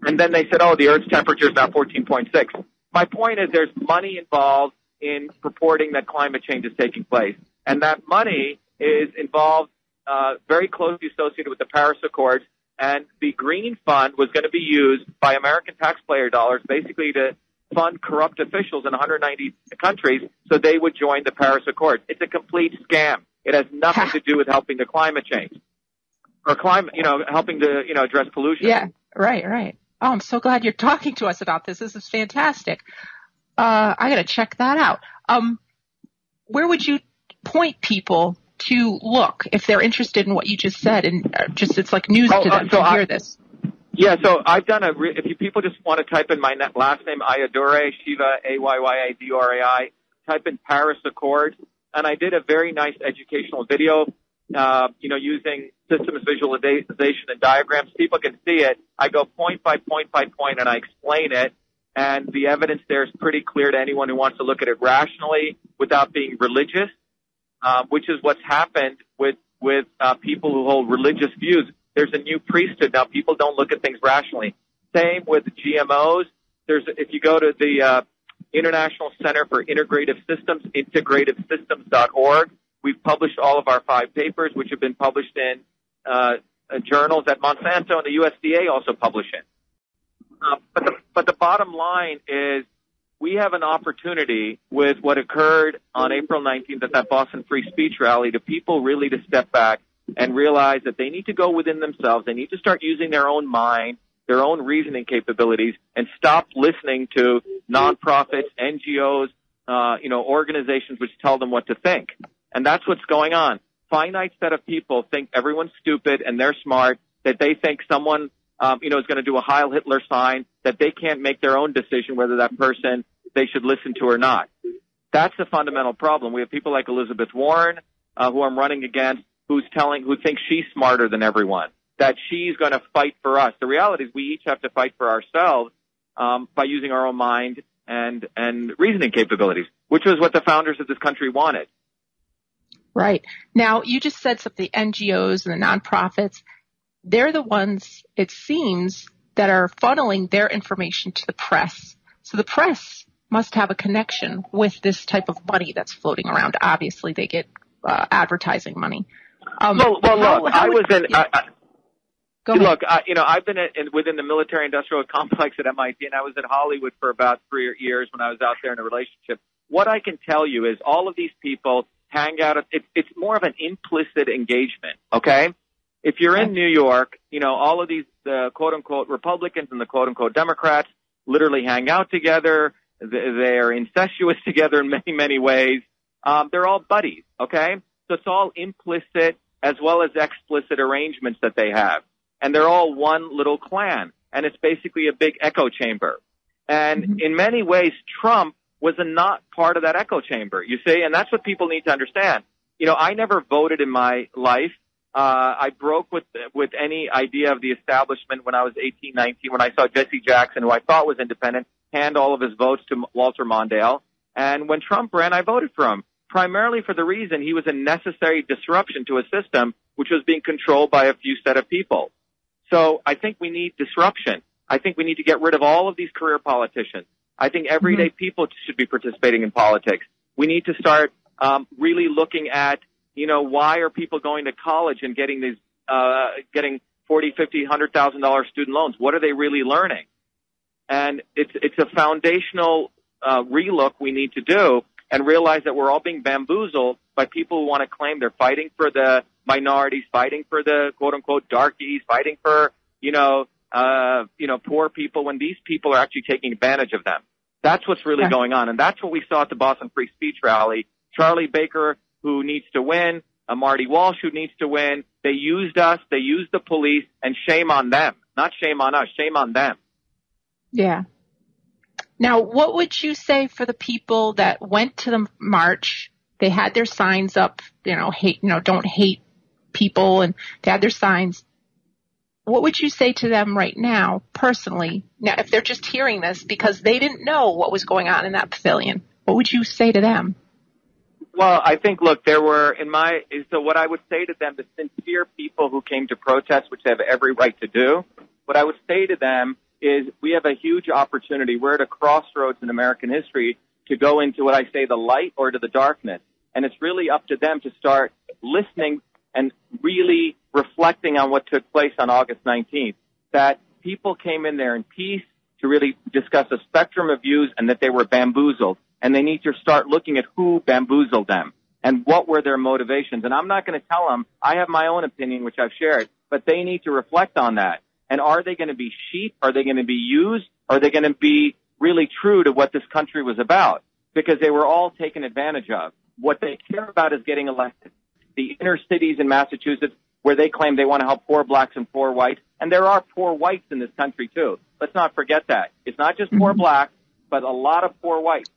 And then they said, oh, the Earth's temperature is now fourteen point six. My point is there's money involved in purporting that climate change is taking place. And that money is involved, uh, very closely associated with the Paris Accords. And the Green Fund was going to be used by American taxpayer dollars basically to fund corrupt officials in one hundred ninety countries so they would join the Paris Accords. It's a complete scam. It has nothing to do with helping the climate change or climate, you know, helping to, you know, address pollution. Yeah, right, right. Oh, I'm so glad you're talking to us about this. This is fantastic. Uh, I got to check that out. Um, where would you point people to look if they're interested in what you just said, and just it's like news oh, to them uh, so to I, hear this. Yeah, so I've done a. Re- if you people just want to type in my last name Ayyadurai, Shiva A Y Y A D U R A I, type in Paris Accord, and I did a very nice educational video, uh, you know, using systems visualization and diagrams. People can see it. I go point by point by point, and I explain it, and the evidence there is pretty clear to anyone who wants to look at it rationally without being religious. Uh, which is what's happened with with uh, people who hold religious views. There's a new priesthood now. People don't look at things rationally. Same with G M Os. There's if you go to the uh, International Center for Integrative Systems, integrative systems dot org. We've published all of our five papers, which have been published in uh, journals that Monsanto and the U S D A also publish in. Uh, but the, but the bottom line is. We have an opportunity with what occurred on April nineteenth at that Boston Free Speech Rally to people really to step back and realize that they need to go within themselves. They need to start using their own mind, their own reasoning capabilities, and stop listening to nonprofits, N G Os, uh, you know, organizations which tell them what to think. And that's what's going on. Finite set of people think everyone's stupid and they're smart, that they think someone um, you know, is going to do a Heil Hitler sign, that they can't make their own decision whether that person they should listen to or not. That's the fundamental problem. We have people like Elizabeth Warren, uh, who I'm running against, who's telling, who thinks she's smarter than everyone. that she's going to fight for us. The reality is we each have to fight for ourselves um, by using our own mind and and reasoning capabilities, which was what the founders of this country wanted. Right. Now, you just said something, N G Os and the nonprofits, they're the ones, it seems, that are funneling their information to the press. So the press must have a connection with this type of money that's floating around. Obviously, they get uh, advertising money. Um, well, well how, look, how I was in. I, I, Go look, I, you know, I've been in, within the military-industrial complex at M I T, and I was in Hollywood for about three years when I was out there in a relationship. What I can tell you is all of these people hang out. It, it's more of an implicit engagement, okay? If you're in New York, you know, all of these the quote-unquote Republicans and the quote-unquote Democrats literally hang out together. They're incestuous together in many, many ways. Um, they're all buddies, okay? So it's all implicit as well as explicit arrangements that they have. And they're all one little clan. And it's basically a big echo chamber. And mm-hmm. in many ways, Trump was a not part of that echo chamber, you see? And that's what people need to understand. You know, I never voted in my life. Uh, I broke with with any idea of the establishment when I was eighteen, nineteen, when I saw Jesse Jackson, who I thought was independent, hand all of his votes to Walter Mondale. And when Trump ran, I voted for him, primarily for the reason he was a necessary disruption to a system which was being controlled by a few set of people. So I think we need disruption. I think we need to get rid of all of these career politicians. I think everyday mm-hmm. people should be participating in politics. We need to start um, really looking at, you know, why are people going to college and getting these, uh, getting forty, fifty, one hundred thousand dollars student loans? What are they really learning? And it's, it's a foundational, uh, relook we need to do and realize that we're all being bamboozled by people who want to claim they're fighting for the minorities, fighting for the quote unquote darkies, fighting for, you know, uh, you know, poor people when these people are actually taking advantage of them. That's what's really yeah. going on. And that's what we saw at the Boston Free Speech Rally. Charlie Baker, who needs to win, a Marty Walsh who needs to win. They used us, they used the police, and shame on them. Not shame on us, shame on them. Yeah. Now, what would you say for the people that went to the march, they had their signs up, you know, hate, you know, don't hate people, and they had their signs. What would you say to them right now, personally, now if they're just hearing this because they didn't know what was going on in that pavilion? What would you say to them? Well, I think, look, there were in my so what I would say to them, the sincere people who came to protest, which they have every right to do, what I would say to them is we have a huge opportunity. We're at a crossroads in American history to go into what I say, the light or to the darkness. And it's really up to them to start listening and really reflecting on what took place on August nineteenth, that people came in there in peace to really discuss a spectrum of views and that they were bamboozled. And they need to start looking at who bamboozled them and what were their motivations. And I'm not going to tell them. I have my own opinion, which I've shared, but they need to reflect on that. And are they going to be sheep? Are they going to be used? Are they going to be really true to what this country was about? Because they were all taken advantage of. What they care about is getting elected. The inner cities in Massachusetts where they claim they want to help poor blacks and poor whites. And there are poor whites in this country, too. Let's not forget that. It's not just poor blacks, but a lot of poor whites.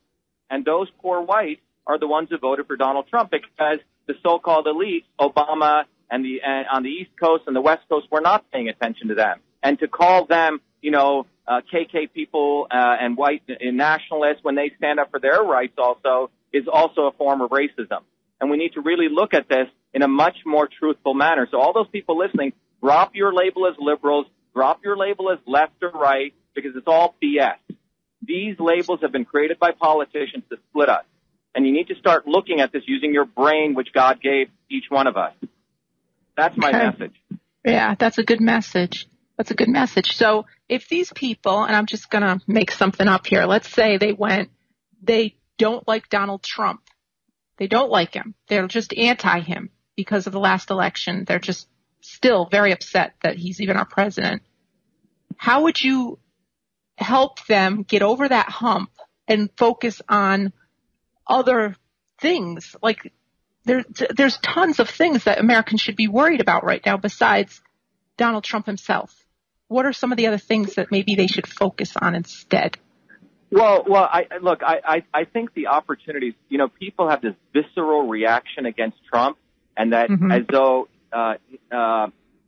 And those poor whites are the ones who voted for Donald Trump because the so-called elite, Obama and the and on the East Coast and the West Coast, were not paying attention to them. And to call them, you know, uh, K K people uh, and white and nationalists when they stand up for their rights also is also a form of racism. And we need to really look at this in a much more truthful manner. So all those people listening, drop your label as liberals, drop your label as left or right, because it's all B S. These labels have been created by politicians to split us. And you need to start looking at this using your brain, which God gave each one of us. That's my okay. message. Yeah, that's a good message. That's a good message. So if these people, and I'm just going to make something up here, let's say they went, they don't like Donald Trump. They don't like him. They're just anti him because of the last election. They're just still very upset that he's even our president. How would you help them get over that hump and focus on other things? Like there, there's tons of things that Americans should be worried about right now besides Donald Trump himself. What are some of the other things that maybe they should focus on instead? Well, well, I, look, I, I, I think the opportunities, you know, people have this visceral reaction against Trump and that mm-hmm. as though uh, uh,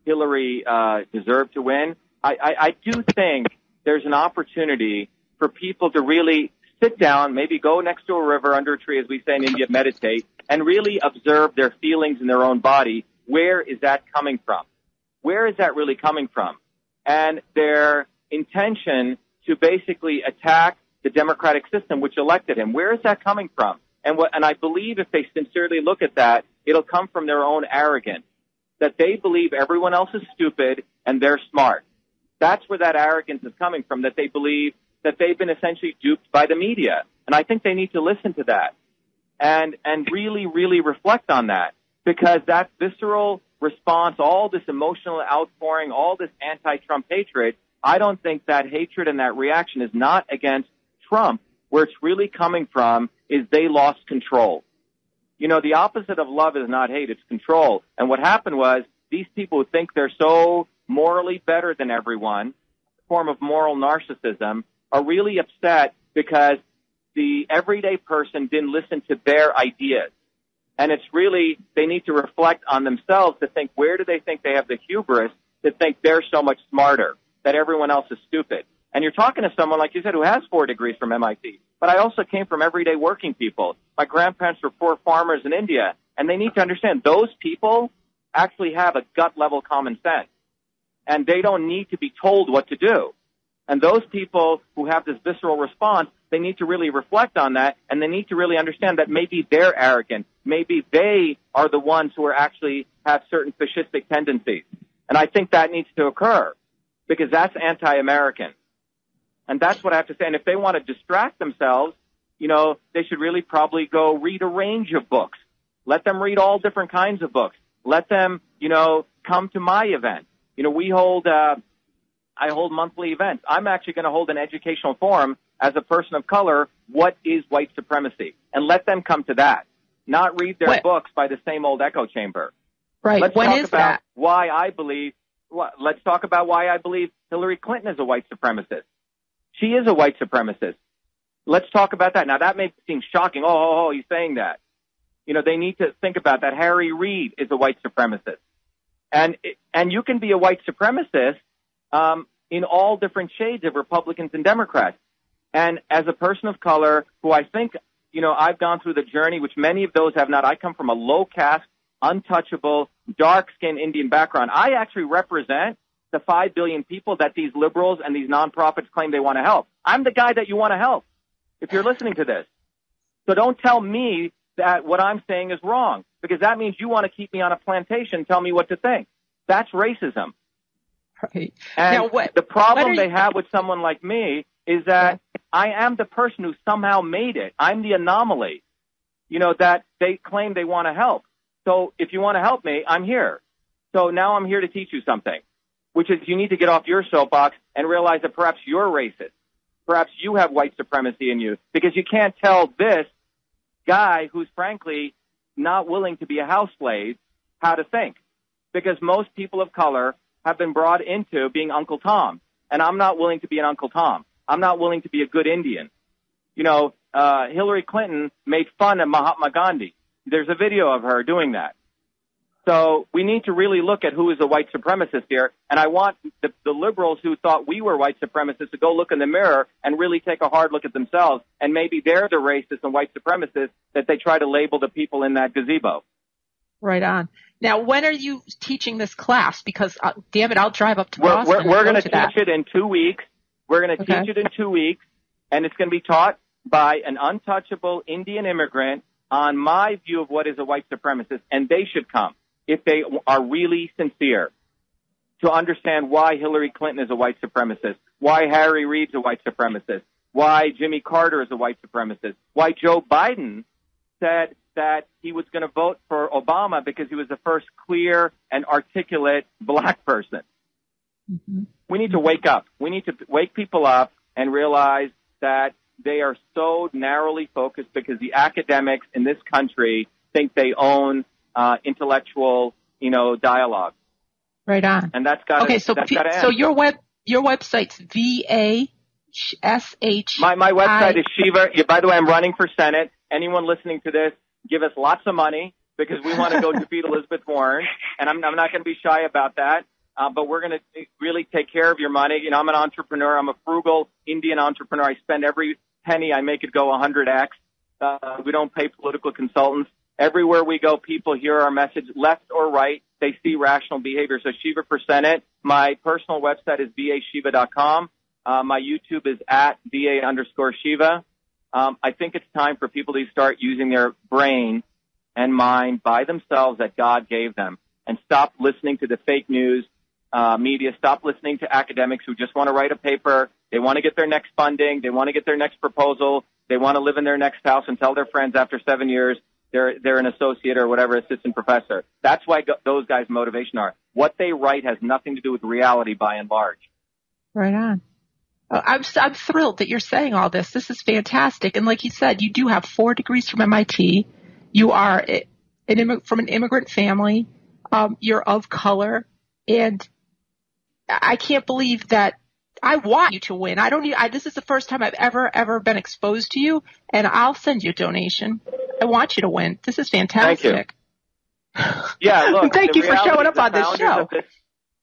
Hillary uh, deserved to win. I, I, I do think there's an opportunity for people to really sit down, maybe go next to a river, under a tree, as we say in India, meditate, and really observe their feelings in their own body. Where is that coming from? Where is that really coming from? And their intention to basically attack the democratic system which elected him. Where is that coming from? And what, and I believe if they sincerely look at that, it'll come from their own arrogance, that they believe everyone else is stupid and they're smart. That's where that arrogance is coming from, that they believe that they've been essentially duped by the media. And I think they need to listen to that and and really, really reflect on that, because that visceral response, all this emotional outpouring, all this anti-Trump hatred, I don't think that hatred and that reaction is not against Trump. Where it's really coming from is they lost control. You know, the opposite of love is not hate, it's control. And what happened was these people who think they're so morally better than everyone, a form of moral narcissism, are really upset because the everyday person didn't listen to their ideas. And it's really, they need to reflect on themselves to think, where do they think they have the hubris to think they're so much smarter, that everyone else is stupid? And you're talking to someone, like you said, who has four degrees from M I T. But I also came from everyday working people. My grandparents were poor farmers in India. And they need to understand those people actually have a gut-level common sense. And they don't need to be told what to do. And those people who have this visceral response, they need to really reflect on that. And they need to really understand that maybe they're arrogant. Maybe they are the ones who are actually have certain fascistic tendencies. And I think that needs to occur, because that's anti-American. And that's what I have to say. And if they want to distract themselves, you know, they should really probably go read a range of books. Let them read all different kinds of books. Let them, you know, come to my event. You know, we hold, uh, I hold monthly events. I'm actually going to hold an educational forum as a person of color. What is white supremacy? And let them come to that, not read their what? books by the same old echo chamber. Right. Let's when talk is about that? why I believe, well, let's talk about why I believe Hillary Clinton is a white supremacist. She is a white supremacist. Let's talk about that. Now, that may seem shocking. Oh, oh, oh, he's saying that. You know, they need to think about that. Harry Reid is a white supremacist. And and you can be a white supremacist um, in all different shades of Republicans and Democrats. And as a person of color who I think, you know, I've gone through the journey, which many of those have not. I come from a low-caste, untouchable, dark-skinned Indian background. I actually represent the five billion people that these liberals and these nonprofits claim they want to help. I'm the guy that you want to help if you're listening to this. So don't tell me that what I'm saying is wrong, because that means you want to keep me on a plantation and tell me what to think. That's racism. Right. And now, what, the problem they have with someone like me is that yeah. I am the person who somehow made it. I'm the anomaly, you know, that they claim they want to help. So if you want to help me, I'm here. So now I'm here to teach you something, which is you need to get off your soapbox and realize that perhaps you're racist. Perhaps you have white supremacy in you, because you can't tell this guy who's frankly not willing to be a house slave how to think, because most people of color have been brought into being Uncle Tom, and I'm not willing to be an Uncle Tom. I'm not willing to be a good Indian. You know, uh, Hillary Clinton made fun of Mahatma Gandhi. There's a video of her doing that. So we need to really look at who is a white supremacist here. And I want the, the liberals who thought we were white supremacists to go look in the mirror and really take a hard look at themselves. And maybe they're the racists and white supremacists that they try to label the people in that gazebo. Right on. Now, when are you teaching this class? Because, uh, damn it, I'll drive up to we're, Boston. We're, we're going to teach that. it in two weeks. We're going to okay. teach it in two weeks. And it's going to be taught by an untouchable Indian immigrant on my view of what is a white supremacist. And they should come, if they are really sincere, to understand why Hillary Clinton is a white supremacist, why Harry Reid's a white supremacist, why Jimmy Carter is a white supremacist, why Joe Biden said that he was going to vote for Obama because he was the first clear and articulate black person. Mm-hmm. We need to wake up. We need to wake people up and realize that they are so narrowly focused because the academics in this country think they own Uh, intellectual, you know, dialogue. Right on. And that's got okay. So, that's gotta end. So your web, your website's V A S H. My my website I- is Shiva. Yeah, by the way, I'm running for Senate. Anyone listening to this, give us lots of money, because we want to go defeat Elizabeth Warren, and I'm I'm not going to be shy about that. Uh, but we're going to really take care of your money. You know, I'm an entrepreneur. I'm a frugal Indian entrepreneur. I spend every penny I make it go one hundred x. Uh, we don't pay political consultants. Everywhere we go, people hear our message, left or right. They see rational behavior. So Shiva percent it. My personal website is v a shiva dot com. Uh, my YouTube is at va underscore Shiva. Um, I think it's time for people to start using their brain and mind by themselves that God gave them, and stop listening to the fake news uh, media. Stop listening to academics who just want to write a paper. They want to get their next funding. They want to get their next proposal. They want to live in their next house and tell their friends after seven years they're they're an associate or whatever, assistant professor. That's why go- those guys' motivation are. What they write has nothing to do with reality by and large. Right on. Oh, I'm I'm thrilled that you're saying all this. This is fantastic. And like you said, you do have four degrees from M I T. You are an, from an immigrant family. Um, you're of color. And I can't believe that I want you to win. I don't need, I, this is the first time I've ever, ever been exposed to you, and I'll send you a donation. I want you to win. This is fantastic. Thank you. Yeah, look. Thank you for showing up on this show. This,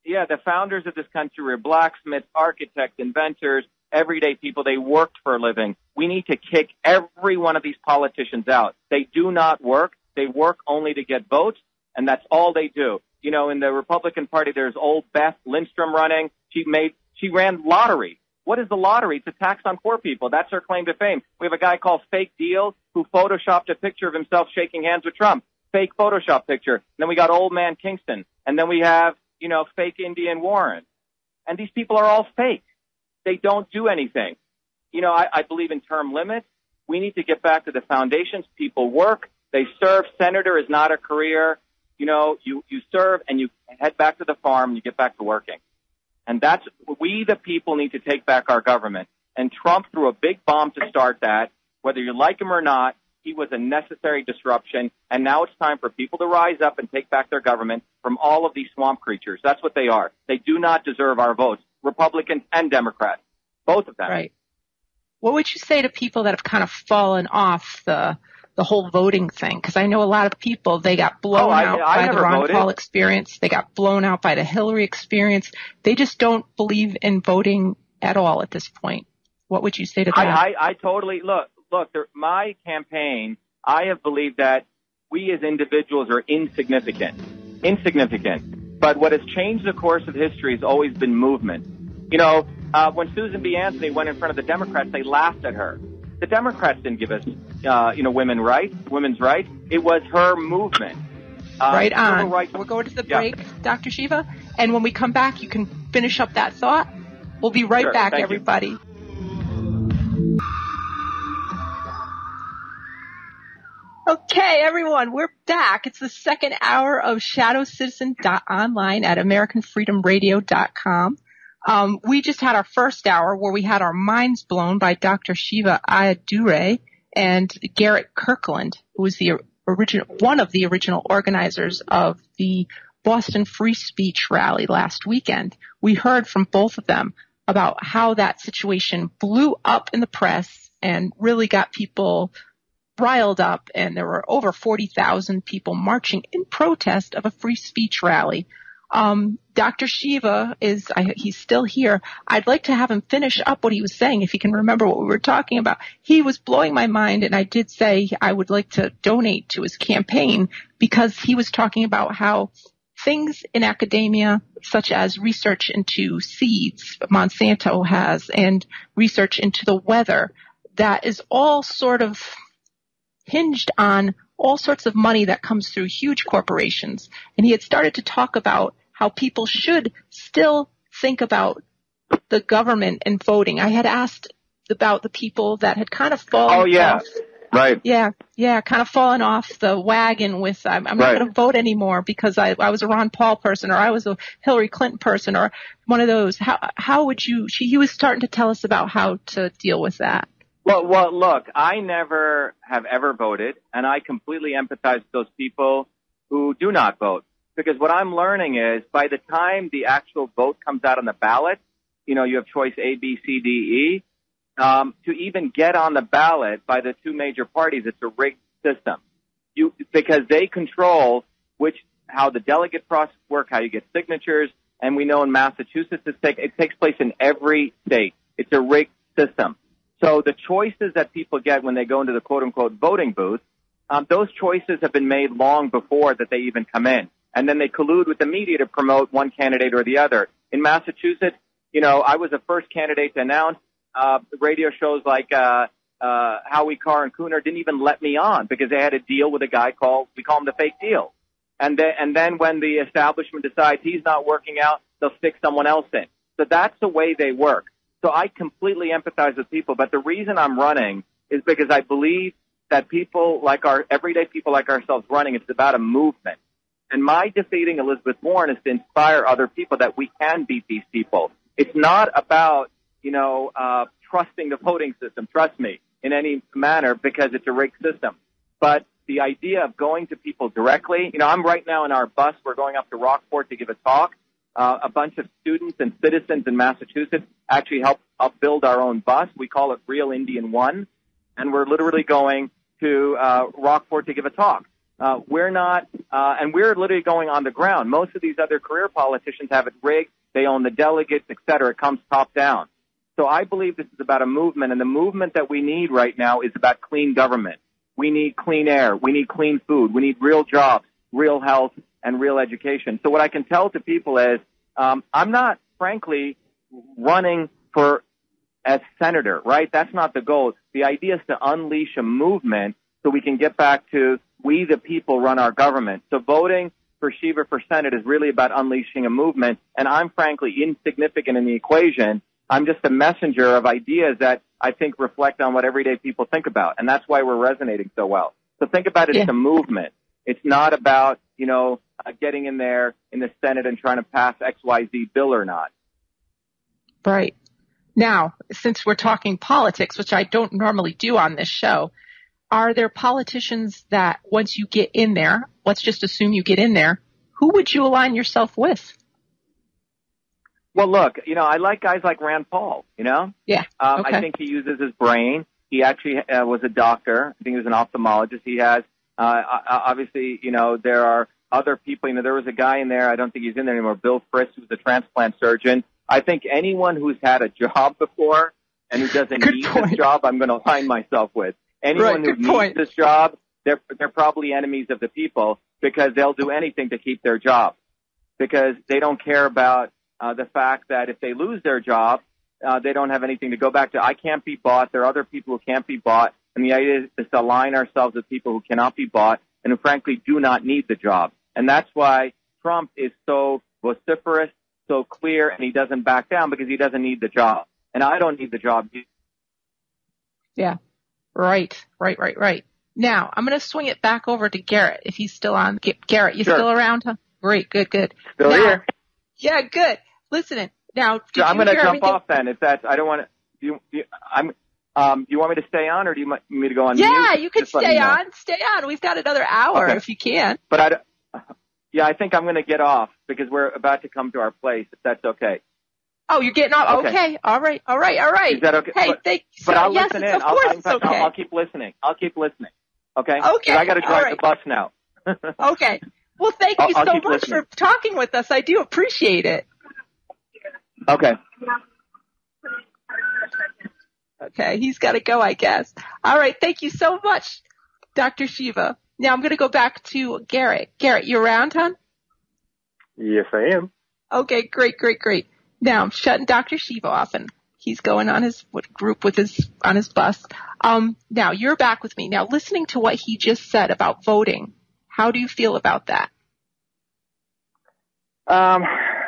yeah, the founders of this country were blacksmiths, architects, inventors, everyday people. They worked for a living. We need to kick every one of these politicians out. They do not work. They work only to get votes, and that's all they do. You know, in the Republican Party, there's old Beth Lindstrom running. She made She ran lottery. What is the lottery? It's a tax on poor people. That's her claim to fame. We have a guy called Fake Deal who photoshopped a picture of himself shaking hands with Trump. Fake Photoshop picture. And then we got Old Man Kingston. And then we have, you know, fake Indian Warren. And these people are all fake. They don't do anything. You know, I, I believe in term limits. We need to get back to the foundations. People work. They serve. Senator is not a career. You know, you, you serve and you head back to the farm and you get back to working. And that's, we the people need to take back our government. And Trump threw a big bomb to start that. Whether you like him or not, he was a necessary disruption. And now it's time for people to rise up and take back their government from all of these swamp creatures. That's what they are. They do not deserve our votes, Republicans and Democrats, both of them. Right. What would you say to people that have kind of fallen off the the whole voting thing? Because I know a lot of people, they got blown oh, I, out I, I by the Ron voted. Paul experience. They got blown out by the Hillary experience. They just don't believe in voting at all at this point. What would you say to that? I, I, I totally, look, look, there, my campaign, I have believed that we as individuals are insignificant, insignificant. But what has changed the course of history has always been movement. You know, uh, when Susan B. Anthony went in front of the Democrats, they laughed at her. The Democrats didn't give us, uh, you know, women rights, women's rights. It was her movement. Uh, right on. Rights. We're going to the break, yeah. Doctor Shiva. And when we come back, you can finish up that thought. We'll be right sure. back, Thank everybody. You. Okay, everyone, we're back. It's the second hour of shadow citizen dot online at american freedom radio dot com. Um, we just had our first hour where we had our minds blown by Doctor Shiva Ayyadurai and Garrett Kirkland, who was the original, one of the original organizers of the Boston Free Speech Rally last weekend. We heard from both of them about how that situation blew up in the press and really got people riled up, and there were over forty thousand people marching in protest of a free speech rally. Um, Doctor Shiva is, I, he's still here. I'd like to have him finish up what he was saying, if he can remember what we were talking about. He was blowing my mind, and I did say I would like to donate to his campaign because he was talking about how things in academia, such as research into seeds, Monsanto has, and research into the weather, that is all sort of hinged on all sorts of money that comes through huge corporations. And he had started to talk about how people should still think about the government and voting. I had asked about the people that had kind of fallen off. Oh, yeah, off, right. Yeah, yeah, kind of fallen off the wagon with I'm, I'm right. not going to vote anymore because I, I was a Ron Paul person, or I was a Hillary Clinton person, or one of those. How, how would you – he was starting to tell us about how to deal with that. Well, well, look, I never have ever voted, and I completely empathize with those people who do not vote. Because what I'm learning is by the time the actual vote comes out on the ballot, you know, you have choice A, B, C, D, E. Um, to even get on the ballot by the two major parties, it's a rigged system. You, because they control which, how the delegate process works, how you get signatures, and we know in Massachusetts it, take, it takes place in every state. It's a rigged system. So the choices that people get when they go into the quote-unquote voting booth, um, those choices have been made long before that they even come in. And then they collude with the media to promote one candidate or the other. In Massachusetts, you know, I was the first candidate to announce. Uh, radio shows like uh, uh, Howie Carr and Cooner didn't even let me on because they had a deal with a guy called, we call him the fake deal. And then, and then when the establishment decides he's not working out, they'll stick someone else in. So that's the way they work. So I completely empathize with people. But the reason I'm running is because I believe that people like our everyday people like ourselves running, it's about a movement. And my defeating Elizabeth Warren is to inspire other people that we can beat these people. It's not about, you know, uh, trusting the voting system, trust me, in any manner because it's a rigged system. But the idea of going to people directly, you know, I'm right now in our bus. We're going up to Rockport to give a talk. Uh, a bunch of students and citizens in Massachusetts actually helped up build our own bus. We call it Real Indian One. And we're literally going to uh, Rockport to give a talk. Uh, we're not, uh, and we're literally going on the ground. Most of these other career politicians have it rigged. They own the delegates, et cetera. It comes top down. So I believe this is about a movement, and the movement that we need right now is about clean government. We need clean air. We need clean food. We need real jobs, real health, and real education. So what I can tell to people is um, I'm not, frankly, running for as senator, right? That's not the goal. The idea is to unleash a movement so we can get back to we the people run our government. So voting for Shiva for Senate is really about unleashing a movement, and I'm, frankly, insignificant in the equation. I'm just a messenger of ideas that I think reflect on what everyday people think about, and that's why we're resonating so well. So think about it yeah. as a movement. It's not about, you know, uh, getting in there in the Senate and trying to pass X Y Z bill or not. Right. Now, since we're talking politics, which I don't normally do on this show, are there politicians that once you get in there, let's just assume you get in there, who would you align yourself with? Well, look, you know, I like guys like Rand Paul, you know? Yeah. Um, okay. I think he uses his brain. He actually uh, was a doctor. I think he was an ophthalmologist. He has, uh, obviously, you know, there are other people. You know, there was a guy in there. I don't think he's in there anymore. Bill Frist, who's a transplant surgeon. I think anyone who's had a job before and who doesn't good need point. This job, I'm going to align myself with. Anyone right, who needs point. This job, they're, they're probably enemies of the people because they'll do anything to keep their job because they don't care about Uh, the fact that if they lose their job, uh, they don't have anything to go back to. I can't be bought. There are other people who can't be bought. And the idea is to align ourselves with people who cannot be bought and who, frankly, do not need the job. And that's why Trump is so vociferous, so clear, and he doesn't back down because he doesn't need the job. And I don't need the job. Yeah, right, right, right, right. Now, I'm going to swing it back over to Garrett if he's still on. Garrett, you sure. still around? Huh? Great, good, good. Still now, here. Yeah, good. Listen, now so I'm going to jump everything? Off then. If that's, I don't want to. Do you, do you, I'm. Um, do you want me to stay on, or do you want me to go on? Yeah, mute? You can just stay on. Stay on. We've got another hour okay. if you can. But I, yeah, I think I'm going to get off because we're about to come to our place. If that's okay. Oh, you're getting off. Okay. okay. All right. All right. All right. Is that okay? Hey, but, thank you. So, but I'll yes, listen in. Of course, I'll, it's okay. I'll, I'll keep listening. I'll keep listening. Okay. Okay. I got to drive right. the bus now. okay. Well, thank you I'll, so I'll much listening. For talking with us. I do appreciate it. Okay. Okay, he's got to go, I guess. All right, thank you so much, Doctor Shiva. Now I'm going to go back to Garrett. Garrett, you around, hon? Yes, I am. Okay, great, great, great. Now I'm shutting Doctor Shiva off, and he's going on his group with his on his bus. Um, now you're back with me. Now listening to what he just said about voting. How do you feel about that? Um,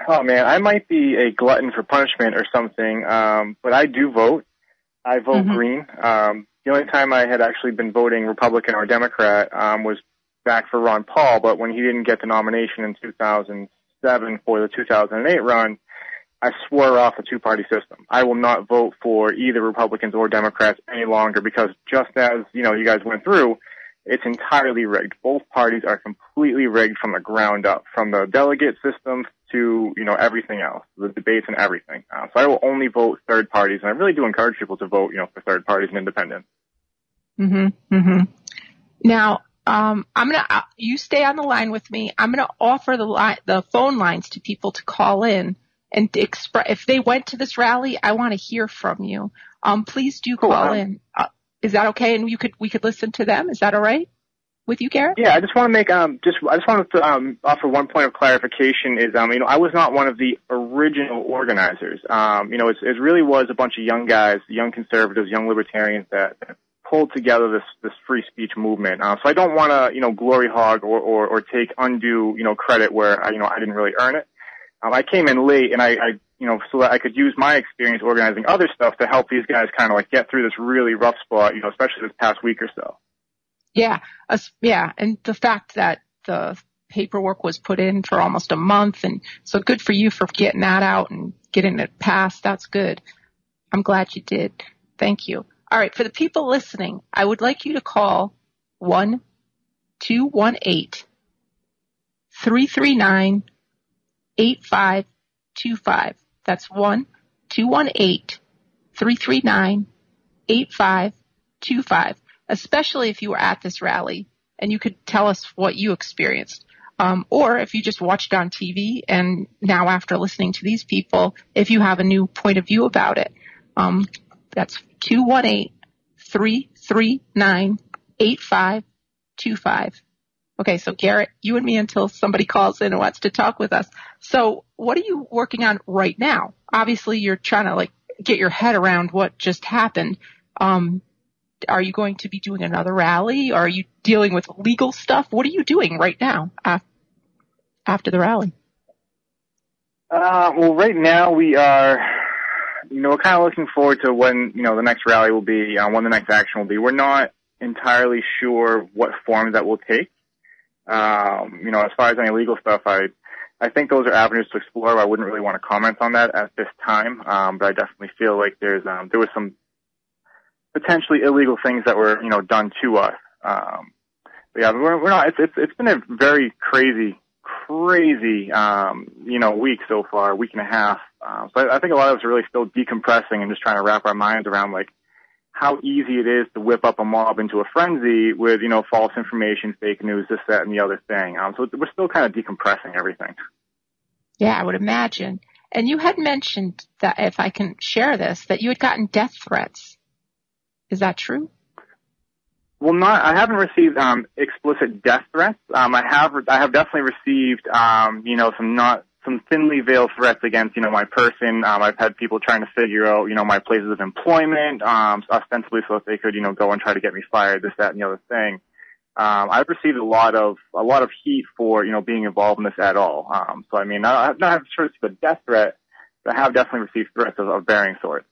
oh, man, I might be a glutton for punishment or something, um, but I do vote. I vote mm-hmm. green. Um, the only time I had actually been voting Republican or Democrat um, was back for Ron Paul, but when he didn't get the nomination in two thousand seven for the two thousand eight run, I swore off the two-party system. I will not vote for either Republicans or Democrats any longer because just as, you know, you guys went through, it's entirely rigged. Both parties are completely rigged from the ground up, from the delegate system to, you know, everything else, the debates and everything. Uh, so I will only vote third parties, and I really do encourage people to vote, you know, for third parties and independents. Mm-hmm. Mm-hmm. Now, Um, I'm going to, you stay on the line with me. I'm going to offer the line, the phone lines to people to call in and express, if they went to this rally, I want to hear from you. Um, please do call cool. in. Uh, is that okay? And you could, we could listen to them. Is that all right with you, Garrett? Yeah, I just want to make, um, just, I just want to, um, offer one point of clarification is, um, you know, I was not one of the original organizers. Um, you know, it's, it really was a bunch of young guys, young conservatives, young libertarians that, that pulled together this this free speech movement. Uh, so I don't want to, you know, glory hog or, or or take undue, you know, credit where I, you know, I didn't really earn it. Um, I came in late, and I, I, you know, so that I could use my experience organizing other stuff to help these guys kind of like get through this really rough spot, you know, especially this past week or so. Yeah, uh, yeah, and the fact that the paperwork was put in for almost a month, and so good for you for getting that out and getting it passed. That's good. I'm glad you did. Thank you. All right, for the people listening, I would like you to call one two one eight, three three nine, eight five two five. That's one two one eight, three three nine, eight five two five, especially if you were at this rally and you could tell us what you experienced. Um, or if you just watched on T V and now after listening to these people, if you have a new point of view about it. Um, that's two one eight, three three nine, eight five two five. Okay, so Garrett, you and me until somebody calls in and wants to talk with us. So what are you working on right now? Obviously, you're trying to, like, get your head around what just happened. Um, are you going to be doing another rally? Are you dealing with legal stuff? What are you doing right now uh, after the rally? Uh, well, right now we are... You know, we're kind of looking forward to when, you know, the next rally will be, uh, when the next action will be. We're not entirely sure what form that will take. Um, you know, as far as any legal stuff, I, I think those are avenues to explore. I wouldn't really want to comment on that at this time. Um, but I definitely feel like there's, um, there was some potentially illegal things that were, you know, done to us. Um, but yeah, we're, we're not, it's, it's, it's been a very crazy, crazy, um, you know, week so far, week and a half. Um, so I, I think a lot of us are really still decompressing and just trying to wrap our minds around, like, how easy it is to whip up a mob into a frenzy with, you know, false information, fake news, this, that, and the other thing. Um, so we're still kind of decompressing everything. Yeah, I would imagine. And you had mentioned that, if I can share this, that you had gotten death threats. Is that true? Well, not, I haven't received, um, explicit death threats. Um, I have, I have definitely received, um, you know, some not, some thinly veiled threats against, you know, my person. Um, I've had people trying to figure out, you know, my places of employment, um, ostensibly so that they could, you know, go and try to get me fired, this, that, and the other thing. Um, I've received a lot of, a lot of heat for, you know, being involved in this at all. Um, so I mean, I, I've not sure received a death threat, but I have definitely received threats of, of varying sorts.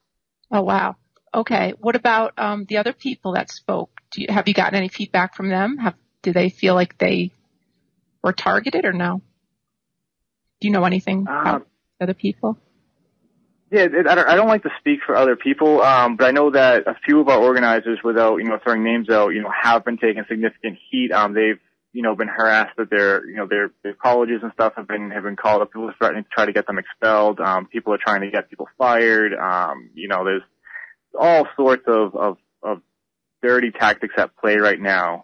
Oh, wow. Okay. What about, um, the other people that spoke? Do you, have you gotten any feedback from them? Have, do they feel like they were targeted or no? Do you know anything about uh, other people? Yeah, it, I, don't, I don't like to speak for other people, um, but I know that a few of our organizers, without, you know, throwing names out, you know, have been taking significant heat. Um, they've, you know, been harassed at their, you know, their, their colleges and stuff have been, have been called up. People are threatening to try to get them expelled. Um, people are trying to get people fired. Um, you know, there's all sorts of, of, of dirty tactics at play right now.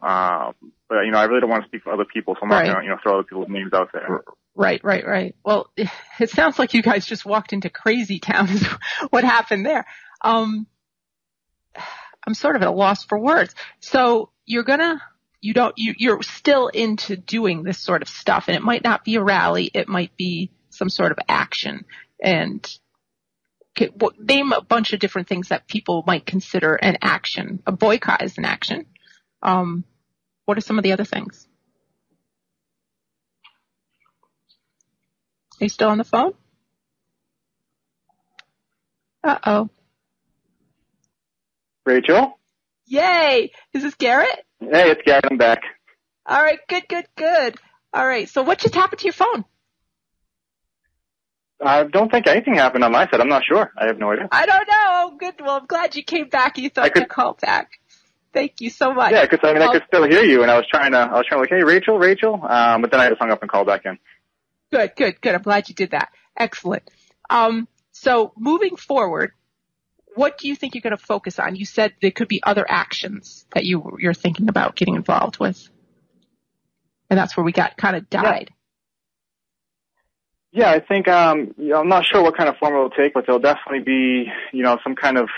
Um, but, you know, I really don't want to speak for other people, so I'm right. not going to, you know, throw other people's names out there. Right, right, right. Well, it sounds like you guys just walked into crazy town is what happened there. Um, I'm sort of at a loss for words. So you're going to, you don't, you, you're still into doing this sort of stuff, and it might not be a rally. It might be some sort of action. And name a bunch of different things that people might consider an action. A boycott is an action. Um, what are some of the other things? Are you still on the phone? Uh-oh. Rachel? Yay! Is this Garrett? Hey, it's Garrett. I'm back. All right. Good, good, good. All right. So what just happened to your phone? I don't think anything happened on my side. I'm not sure. I have no idea. I don't know. Oh, good. Well, I'm glad you came back. You thought I could call back. Thank you so much. Yeah, because I mean, oh. I could still hear you, and I was trying to, I was trying to like, hey, Rachel, Rachel. Um, but then I just hung up and called back in. Good, good, good. I'm glad you did that. Excellent. Um, so moving forward, what do you think you're going to focus on? You said there could be other actions that you, you're thinking about getting involved with. and that's where we got kind of died. Yeah, yeah I think um, you know, I'm not sure what kind of form it will take, but there'll definitely be, you know, some kind of,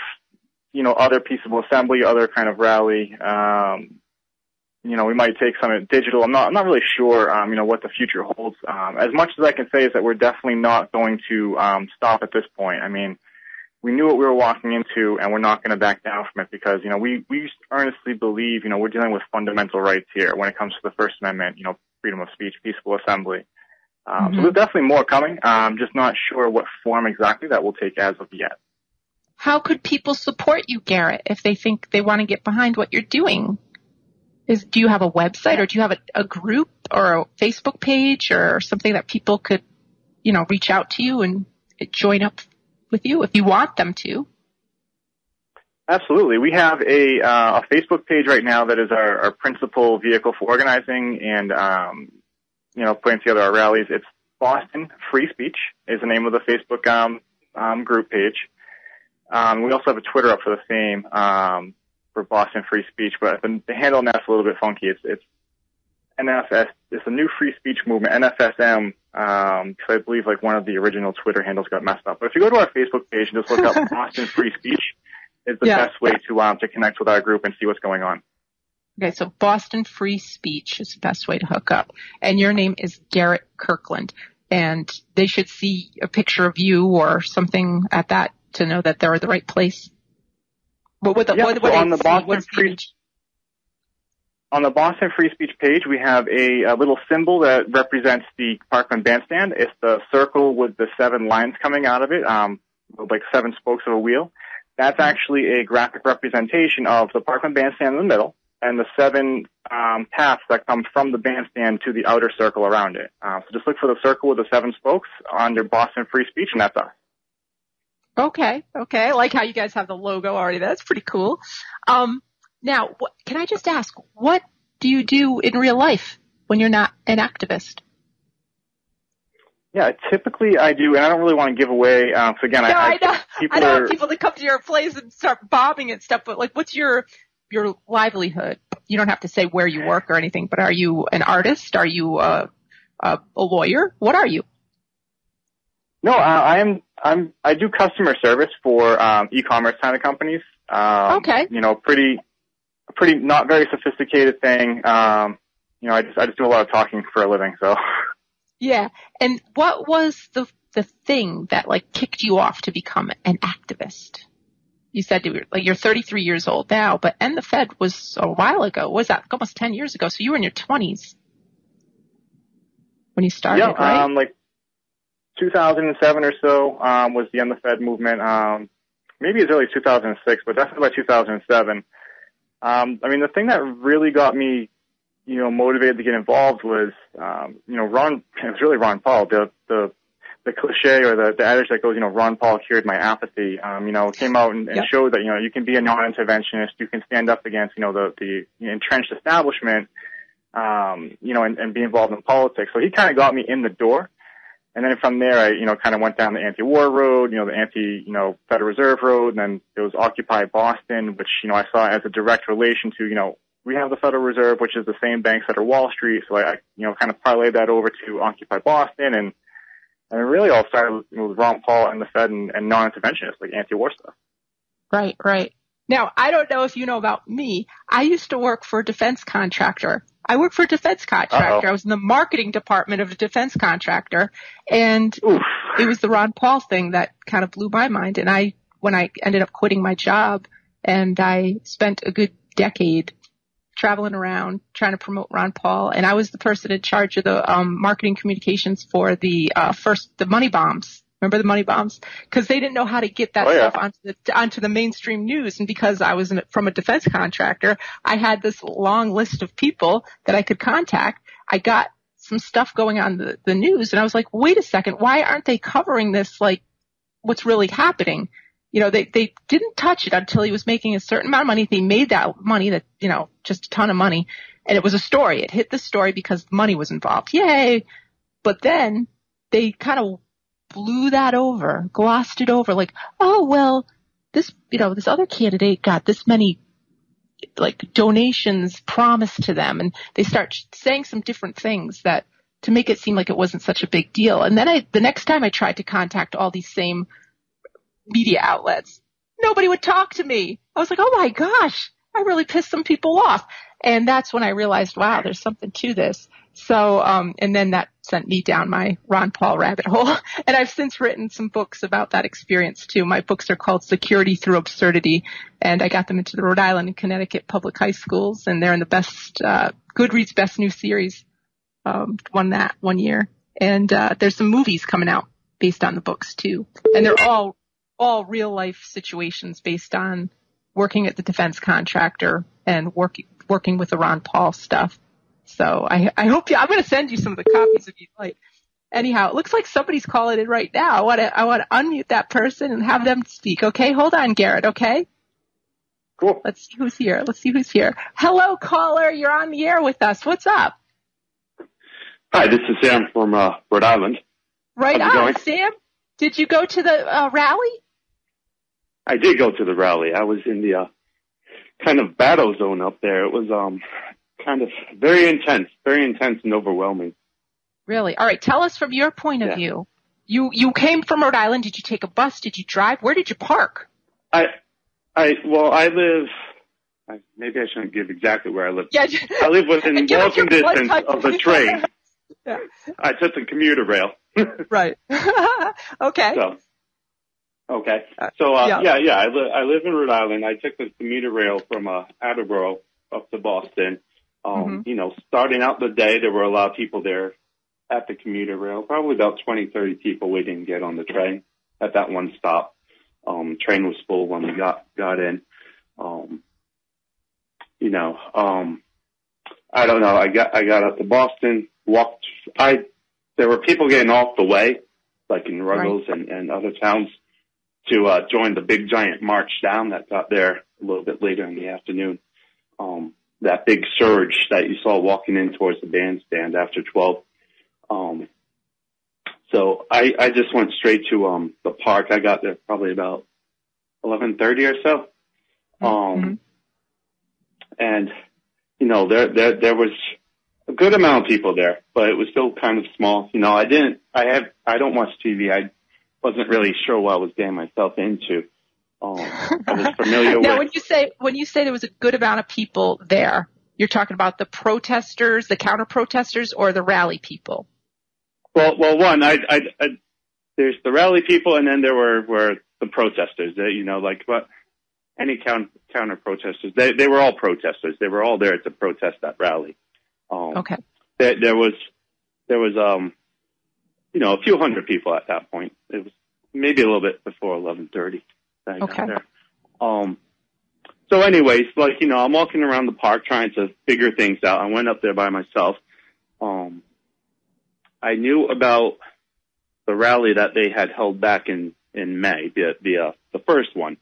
you know, other peaceable assembly, other kind of rally. Um, you know, we might take some digital. I'm not, I'm not really sure, um, you know, what the future holds. Um, as much as I can say is that we're definitely not going to um, stop at this point. I mean, we knew what we were walking into, and we're not going to back down from it because, you know, we, we earnestly believe, you know, we're dealing with fundamental rights here when it comes to the First Amendment, you know, freedom of speech, peaceful assembly. Um, mm-hmm. So there's definitely more coming. I'm just not sure what form exactly that will take as of yet. How could people support you, Garrett, if they think they want to get behind what you're doing? Is, do you have a website, or do you have a, a group or a Facebook page or something that people could, you know, reach out to you and join up with you if you want them to? Absolutely. We have a, uh, a Facebook page right now that is our, our principal vehicle for organizing and, um, you know, putting together our rallies. It's Boston Free Speech is the name of the Facebook um, um, group page. Um, we also have a Twitter up for the same um, for Boston Free Speech, but the, the handle now is a little bit funky. It's, it's N F S. It's the New Free Speech Movement, N F S M. Um, cause I believe like one of the original Twitter handles got messed up. But if you go to our Facebook page and just look up Boston Free Speech, it's the yeah. best way to um to connect with our group and see what's going on. Okay, so Boston Free Speech is the best way to hook up. And your name is Garrett Kirkland, and they should see a picture of you or something at that to know that they're at the right place. But with the, yeah, what, so what on the see, Boston Free on the Boston Free Speech page, we have a, a little symbol that represents the Parkland bandstand. It's the circle with the seven lines coming out of it, um, like seven spokes of a wheel. That's actually a graphic representation of the Parkland bandstand in the middle and the seven um, paths that come from the bandstand to the outer circle around it. Uh, so just look for the circle with the seven spokes under Boston Free Speech, and that's us. Okay, okay. I like how you guys have the logo already. That's pretty cool. Um, now, what, can I just ask, what do you do in real life when you're not an activist? Yeah, typically I do, and I don't really want to give away. Um, so again, no, I, I, I know, people I know are, people that come to your place and start bombing and stuff. But like, what's your your livelihood? You don't have to say where you work or anything. But are you an artist? Are you a, a, a lawyer? What are you? No, I, I am. I'm. I do customer service for um, e-commerce kind of companies. Um, okay. You know, pretty, pretty not very sophisticated thing. Um, you know, I just I just do a lot of talking for a living. So. Yeah, and what was the the thing that like kicked you off to become an activist? You said you were, like you're thirty-three years old now, but and the Fed was a while ago. Was that almost ten years ago? So you were in your twenties when you started, yeah, right? Um, like. two thousand seven or so um, was the End the Fed movement. Um, maybe as early as two thousand six, but definitely by two thousand seven. Um, I mean, the thing that really got me, you know, motivated to get involved was, um, you know, Ron. It was really Ron Paul. The the the cliche or the, the adage that goes, you know, Ron Paul cured my apathy. Um, you know, came out and, and yep. showed that, you know, you can be a non-interventionist. You can stand up against, you know, the the entrenched establishment. Um, you know, and, and be involved in politics. So he kind of got me in the door. And then from there, I, you know, kind of went down the anti-war road, you know, the anti, you know, Federal Reserve road. And then there was Occupy Boston, which, you know, I saw as a direct relation to, you know, we have the Federal Reserve, which is the same banks that are Wall Street. So I, you know, kind of parlayed that over to Occupy Boston. And, and it really all started with, you know, with Ron Paul and the Fed and, and non-interventionist, like anti-war stuff. Right, right. Now, I don't know if you know about me. I used to work for a defense contractor. I worked for a defense contractor. Uh-oh. I was in the marketing department of a defense contractor, and Oof. It was the Ron Paul thing that kind of blew my mind. And I, when I ended up quitting my job, and I spent a good decade traveling around trying to promote Ron Paul, and I was the person in charge of the um, marketing communications for the uh, first the money bombs. Remember the money bombs? Because they didn't know how to get that oh, yeah. stuff onto the, onto the mainstream news. And because I was in, from a defense contractor, I had this long list of people that I could contact. I got some stuff going on the, the news, and I was like, wait a second, why aren't they covering this, like, what's really happening? You know, they, they didn't touch it until he was making a certain amount of money. They made that money, that, you know, just a ton of money, and it was a story. It hit the story because money was involved. Yay! But then they kind of blew that over, glossed it over, like, oh, well, this, you know, this other candidate got this many like donations promised to them, and they start saying some different things that to make it seem like it wasn't such a big deal. And then I, the next time I tried to contact all these same media outlets, nobody would talk to me. I was like, oh my gosh, I really pissed some people off. And that's when I realized, wow, there's something to this. So, um, and then that sent me down my Ron Paul rabbit hole. And I've since written some books about that experience too. My books are called Security Through Absurdity, and I got them into the Rhode Island and Connecticut public high schools, and they're in the best, uh, Goodreads Best New Series, um, won that one year. And, uh, there's some movies coming out based on the books too. And they're all, all real life situations based on working at the defense contractor and working, working with the Ron Paul stuff. So I, I hope you, I'm going to send you some of the copies if you'd like. Anyhow, it looks like somebody's calling in right now. I want to, I want to unmute that person and have them speak. Okay. Hold on, Garrett. Okay. Cool. Let's see who's here. Let's see who's here. Hello, caller. You're on the air with us. What's up? Hi, this is Sam from uh, Rhode Island. Right How's on, Sam. Did you go to the uh, rally? I did go to the rally. I was in the uh, kind of battle zone up there. It was, um, kind of very intense, very intense and overwhelming. Really? All right. Tell us from your point of yeah. view. You you came from Rhode Island. Did you take a bus? Did you drive? Where did you park? I I well I live. I, maybe I shouldn't give exactly where I live. Yeah. I live within walking distance of the train. Yeah. I took the commuter rail. Right. Okay. So, okay. So uh, yeah. yeah yeah I live I live in Rhode Island. I took the commuter rail from uh, Attleboro up to Boston. Um, mm-hmm. You know, starting out the day, there were a lot of people there at the commuter rail, probably about twenty, thirty people we didn't get on the train at that one stop. Um, train was full when we got, got in. Um, you know, um, I don't know. I got, I got up to Boston, walked, I, there were people getting off the way, like in Ruggles right. and, and other towns to, uh, join the big giant march down that got there a little bit later in the afternoon. Um, that big surge that you saw walking in towards the bandstand after twelve. Um, so I, I just went straight to, um, the park. I got there probably about eleven thirty or so. Um, mm-hmm. and you know, there, there, there was a good amount of people there, but it was still kind of small. You know, I didn't, I have, I don't watch T V. I wasn't really sure what I was getting myself into. Um, I was familiar now, with. when you say when you say there was a good amount of people there, you're talking about the protesters, the counter protesters, or the rally people? Well, well, one, I, I, I there's the rally people, and then there were, were the protesters. That, you know, like but any counter counter protesters, they they were all protesters. They were all there to protest that rally. Um, okay. There, there was there was um, you know, a few hundred people at that point. It was maybe a little bit before eleven thirty. Okay. Um, so anyways, like, you know, I'm walking around the park trying to figure things out. I went up there by myself. Um, I knew about the rally that they had held back in, in May, the, the, uh, the first one.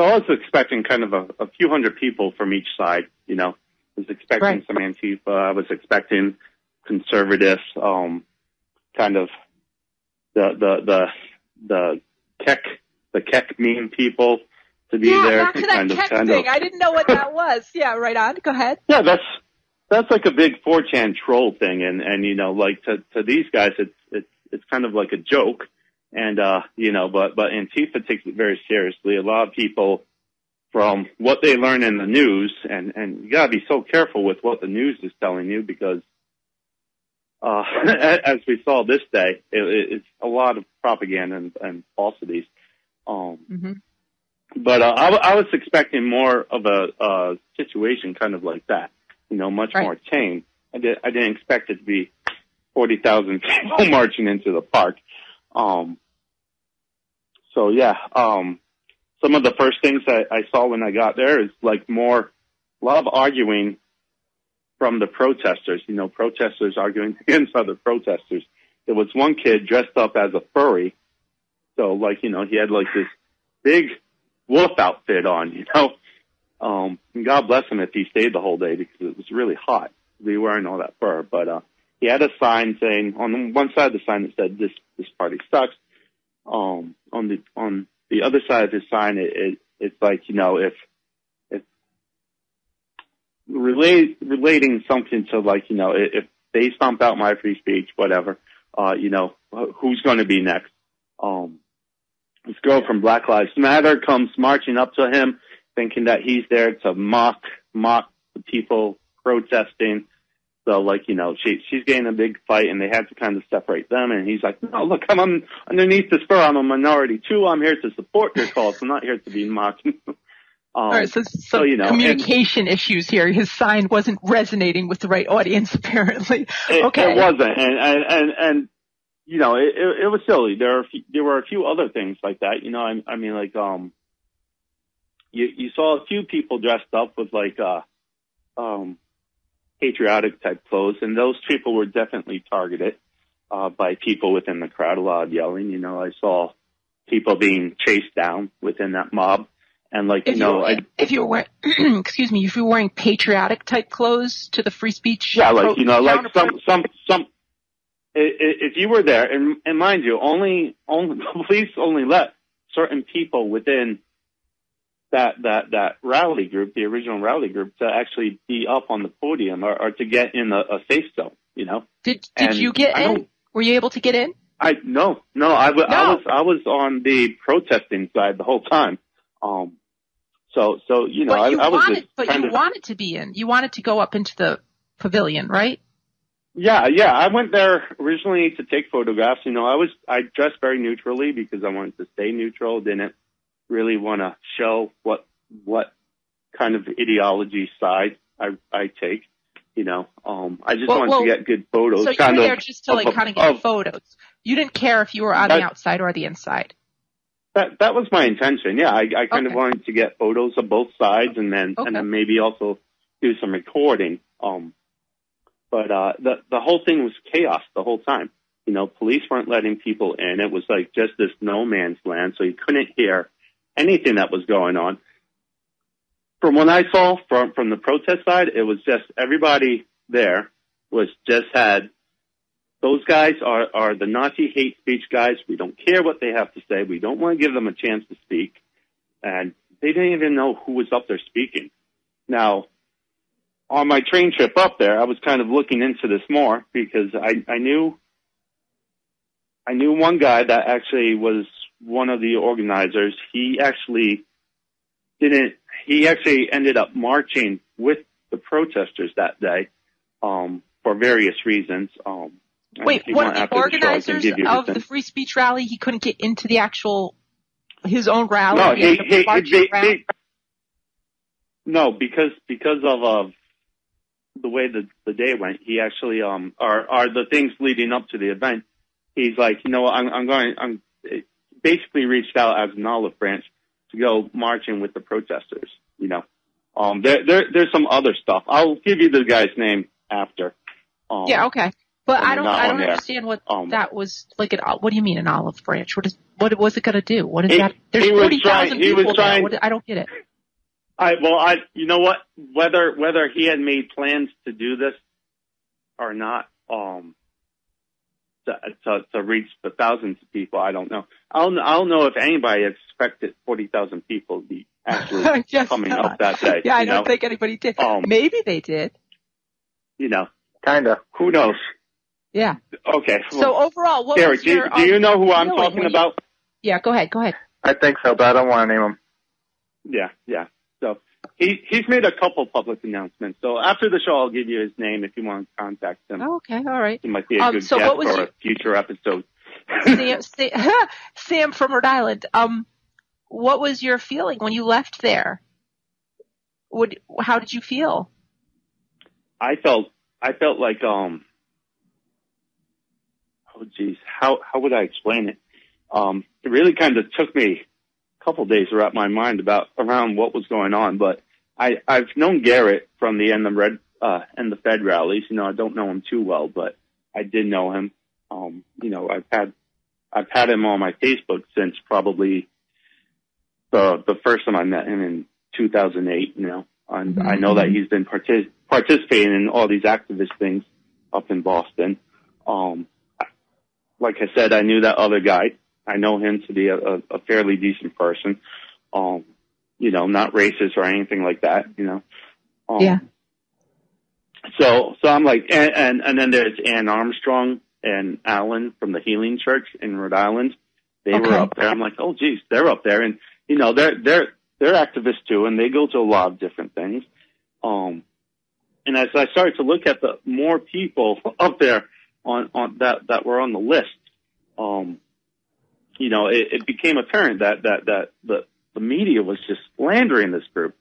So I was expecting kind of a, a few hundred people from each side, you know. I was expecting right. some Antifa. I was expecting conservatives, um, kind of the, the, the, the tech the Kek meme people to be yeah, there. Back to that kind of, Kek kind of. thing. I didn't know what that was. Yeah, right on. Go ahead. Yeah, that's that's like a big four chan troll thing, and and you know, like to to these guys, it's it's it's kind of like a joke, and uh, you know, but but Antifa takes it very seriously. A lot of people, from what they learn in the news, and and you gotta be so careful with what the news is telling you because, uh, as we saw this day, it, it's a lot of propaganda and, and falsities. Um, mm-hmm. but, uh, I, I was expecting more of a, uh, situation kind of like that, you know, much right. more tame. I did, I didn't expect it to be forty thousand people marching into the park. Um, so yeah, um, some of the first things I, I saw when I got there is like more, a lot of arguing from the protesters, you know, protesters arguing against other protesters. There was one kid dressed up as a furry. So, like, you know, he had, like, this big wolf outfit on, you know. Um, and God bless him if he stayed the whole day because it was really hot to be wearing all that fur. But uh, he had a sign saying, on one side of the sign it said, this this party sucks. Um, on the on the other side of his sign, it, it it's like, you know, if, if relate, relating something to, like, you know, if they stomp out my free speech, whatever, uh, you know, who's going to be next? Um, this girl from Black Lives Matter comes marching up to him, thinking that he's there to mock, mock the people protesting. So, like, you know, she, she's getting a big fight, and they have to kind of separate them. And he's like, no, look, I'm, I'm underneath the spur. I'm a minority, too. I'm here to support your cause. I'm not here to be mocked. um, All right, so, so, so you know, communication and, issues here. His sign wasn't resonating with the right audience, apparently. It, okay. It wasn't. And, and, and, and you know, it, it, it was silly. There, are few, there were a few other things like that. You know, I, I mean, like, um, you, you saw a few people dressed up with, like, uh, um, patriotic type clothes, and those people were definitely targeted uh, by people within the crowd. A lot of yelling, you know. I saw people being chased down within that mob, and like you, you know, I, if you were excuse me, if you were wearing patriotic type clothes to the free speech, yeah, like pro, you know, like some some some. If you were there, and, and mind you, only only the police only let certain people within that, that, that rally group, the original rally group, to actually be up on the podium or, or to get in a, a safe zone, you know? Did, did you get in? Were you able to get in? I, no, no, I, w- no. I was, I was on the protesting side the whole time. Um, so, so, you know, but you I, I was, wanted, but you of, wanted to be in, you wanted to go up into the pavilion, right? Yeah, yeah. I went there originally to take photographs. You know, I was, I dressed very neutrally because I wanted to stay neutral, didn't really want to show what what kind of ideology side I I take, you know. Um, I just well, wanted well, to get good photos. So kind you were there of, just to like of, kind of get of, photos. You didn't care if you were on that, the outside or the inside. That that was my intention. Yeah, I, I kind okay. of wanted to get photos of both sides, and then okay. and then maybe also do some recording. Um, but uh, the the whole thing was chaos the whole time. You know, police weren't letting people in. It was like just this no man's land, so you couldn't hear anything that was going on. From what I saw from, from the protest side, it was just everybody there was just had, those guys are, are the Nazi hate speech guys. We don't care what they have to say. We don't want to give them a chance to speak. And they didn't even know who was up there speaking. Now, on my train trip up there, I was kind of looking into this more because I, I knew, I knew one guy that actually was one of the organizers. He actually didn't, he actually ended up marching with the protesters that day, um, for various reasons. Um, Wait, one of the organizers of the free speech rally, he couldn't get into the actual, his own rally? No, he, he, he, he, he, no because, because of, uh, the way the, the day went, he actually, um, are, are the things leading up to the event. He's like, you know, I'm, I'm going, I'm, basically reached out as an olive branch to go marching with the protesters. You know, um, there, there, there's some other stuff. I'll give you the guy's name after. Um, yeah, okay. But I don't, I don't understand air. what um, that was like. An, what do you mean an olive branch? What is, what was it going to do? What is he, that? There's forty thousand people trying, there. What, I don't get it. I well, I you know what? Whether whether he had made plans to do this or not, um. To, to, to reach the thousands of people, I don't know. I'll, I'll know if anybody expected forty thousand people to be actually coming not. up that day. Yeah, I don't know? think anybody did. Um, Maybe they did. You know. Kind of. Who knows? Yeah. Okay. So, so overall, what Derek, was your... Do, do you know who I'm talking you, about? Yeah, go ahead. Go ahead. I think so, but I don't want to name him. Yeah, yeah. So he, he's made a couple public announcements. So after the show, I'll give you his name if you want to contact him. Oh, okay, all right. He might be a um, good so guest for your... a future episode. Sam, Sam from Rhode Island. Um, what was your feeling when you left there? Would how did you feel? I felt I felt like um. Oh geez, how how would I explain it? Um, it really kind of took me a couple of days to wrap my mind about around what was going on, but. I, I've known Garrett from the End the Red, uh, End the Fed rallies. You know, I don't know him too well, but I did know him. Um, you know, I've had, I've had him on my Facebook since probably the, the first time I met him in two thousand eight, you know, and mm-hmm. I know that he's been partic- participating in all these activist things up in Boston. Um, like I said, I knew that other guy. I know him to be a, a, a fairly decent person. Um, You know, not racist or anything like that, you know. Um, yeah. So, so I'm like, and, and, and then there's Ann Armstrong and Allen from the Healing Church in Rhode Island. They okay. were up there. I'm like, oh geez, they're up there. And, you know, they're, they're, they're activists too. And they go to a lot of different things. Um, and as I started to look at the more people up there on, on that, that were on the list, um, you know, it, it became apparent that, that, that the, the media was just slandering this group.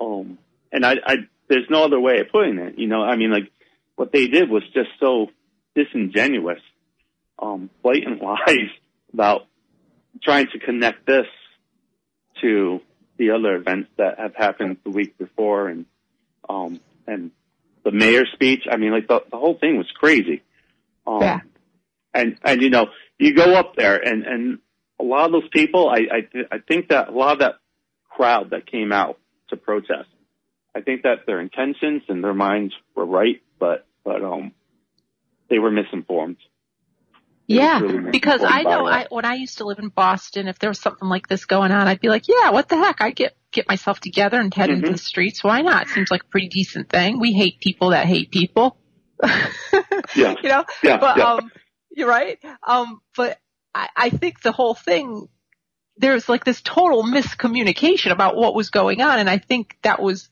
Um, and I, I, there's no other way of putting it. You know, I mean, like, what they did was just so disingenuous, um, blatant lies about trying to connect this to the other events that have happened the week before, and um, and the mayor's speech. I mean, like, the, the whole thing was crazy. Um, yeah. And, and, you know, you go up there, and, and a lot of those people, I, I, th- I think that a lot of that crowd that came out to protest, I think that their intentions and their minds were right, but but um, they were misinformed. They yeah, were really because misinformed I know I, when I used to live in Boston, if there was something like this going on, I'd be like, yeah, what the heck? I get get myself together and head mm-hmm. into the streets. Why not? Seems like a pretty decent thing. We hate people that hate people. yeah, you know, yeah, but yeah. um, you're right. Um, but I, I think the whole thing, there was like this total miscommunication about what was going on, and I think that was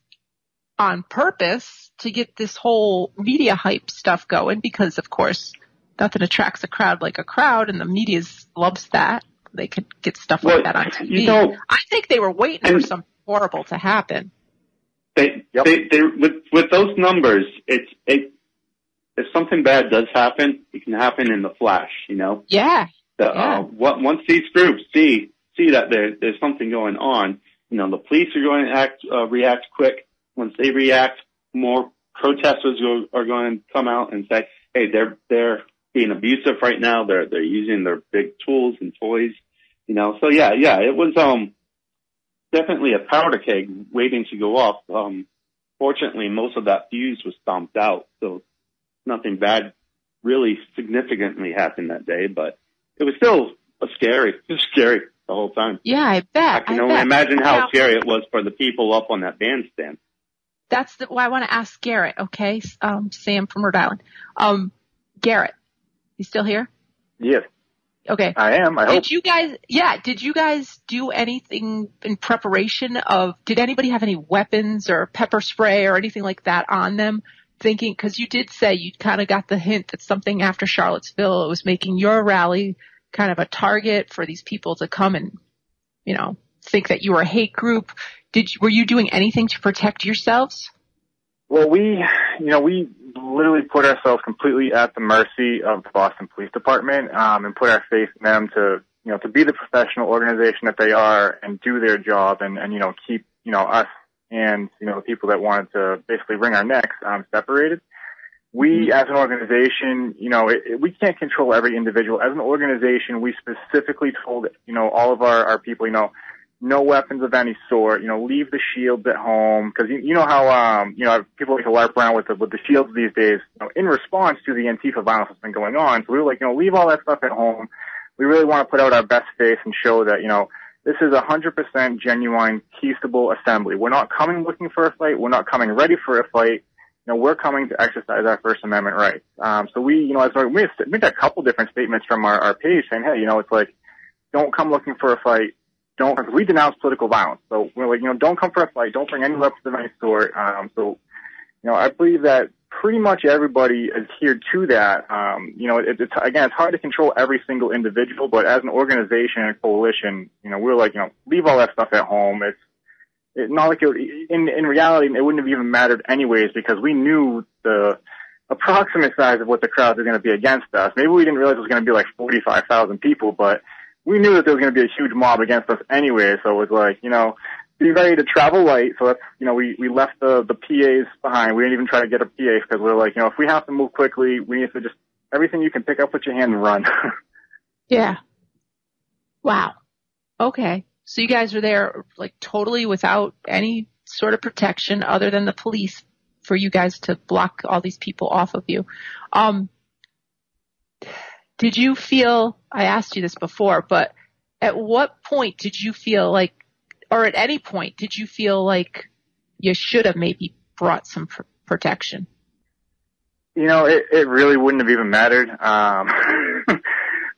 on purpose to get this whole media hype stuff going, because of course nothing attracts a crowd like a crowd, and the media loves that. They could get stuff well, like that on T V. You know, I think they were waiting for something horrible to happen. They, yep. they, they, with, with those numbers, it's, it, if something bad does happen, it can happen in the flash, you know? Yeah. The, yeah. Uh, what, once these groups see, see that there, there's something going on, you know, the police are going to act, uh, react quick. Once they react, more protesters go, are going to come out and say, "Hey, they're they're being abusive right now. They're they're using their big tools and toys, you know." So yeah, yeah, it was um definitely a powder keg waiting to go off. Um, fortunately, most of that fuse was stomped out, so nothing bad really significantly happened that day. But it was still a scary, just scary the whole time. Yeah, I bet. I can I only bet. imagine how scary it was for the people up on that bandstand. That's the, well, I want to ask Garrett, okay? Um, Sam from Rhode Island. Um, Garrett, you still here? Yes. Okay. I am, I hope. Did you guys, yeah, did you guys do anything in preparation of, did anybody have any weapons or pepper spray or anything like that on them? Thinking, because you did say you kind of got the hint that something after Charlottesville, it was making your rally kind of a target for these people to come and, you know, think that you were a hate group. Did you, were you doing anything to protect yourselves? Well, we, you know, we literally put ourselves completely at the mercy of the Boston Police Department, um, and put our faith in them to, you know, to be the professional organization that they are and do their job and, and, you know, keep, you know, us and, you know, the people that wanted to basically wring our necks, um, separated. We, as an organization, you know, it, it, we can't control every individual. As an organization, we specifically told, you know, all of our, our people, you know, no weapons of any sort, you know, leave the shields at home. Cause you, you know how, um, you know, people like to LARP around with the, with the shields these days, you know, in response to the Antifa violence that's been going on. So we were like, you know, leave all that stuff at home. We really want to put out our best face and show that, you know, this is a hundred percent genuine, peaceable assembly. We're not coming looking for a fight. We're not coming ready for a fight. You know, we're coming to exercise our First Amendment rights. Um, so we, you know, as we made a couple different statements from our, our page saying, hey, you know, it's like, don't come looking for a fight. Don't, because we denounce political violence. So we're like, you know, don't come for a fight. Don't bring any weapons of any sort. Um, so, you know, I believe that pretty much everybody adhered to that. Um, you know, it, it's, again, it's hard to control every single individual, but as an organization and coalition, you know, we were like, you know, leave all that stuff at home. It's, it's not like it would, in, in reality, it wouldn't have even mattered anyways, because we knew the approximate size of what the crowds were going to be against us. Maybe we didn't realize it was going to be like forty-five thousand people, but we knew that there was going to be a huge mob against us anyway, so it was like, you know, be ready to travel light. So that's, you know, we, we left the, the P As behind. We didn't even try to get a P A because we were like, you know, if we have to move quickly, we need to just, everything you can pick up with your hand and run. Yeah. Wow. Okay. So you guys were there like totally without any sort of protection other than the police for you guys to block all these people off of you. Um, Did you feel, I asked you this before, but at what point did you feel like, or at any point, did you feel like you should have maybe brought some pr- protection? You know, it, it really wouldn't have even mattered. Um,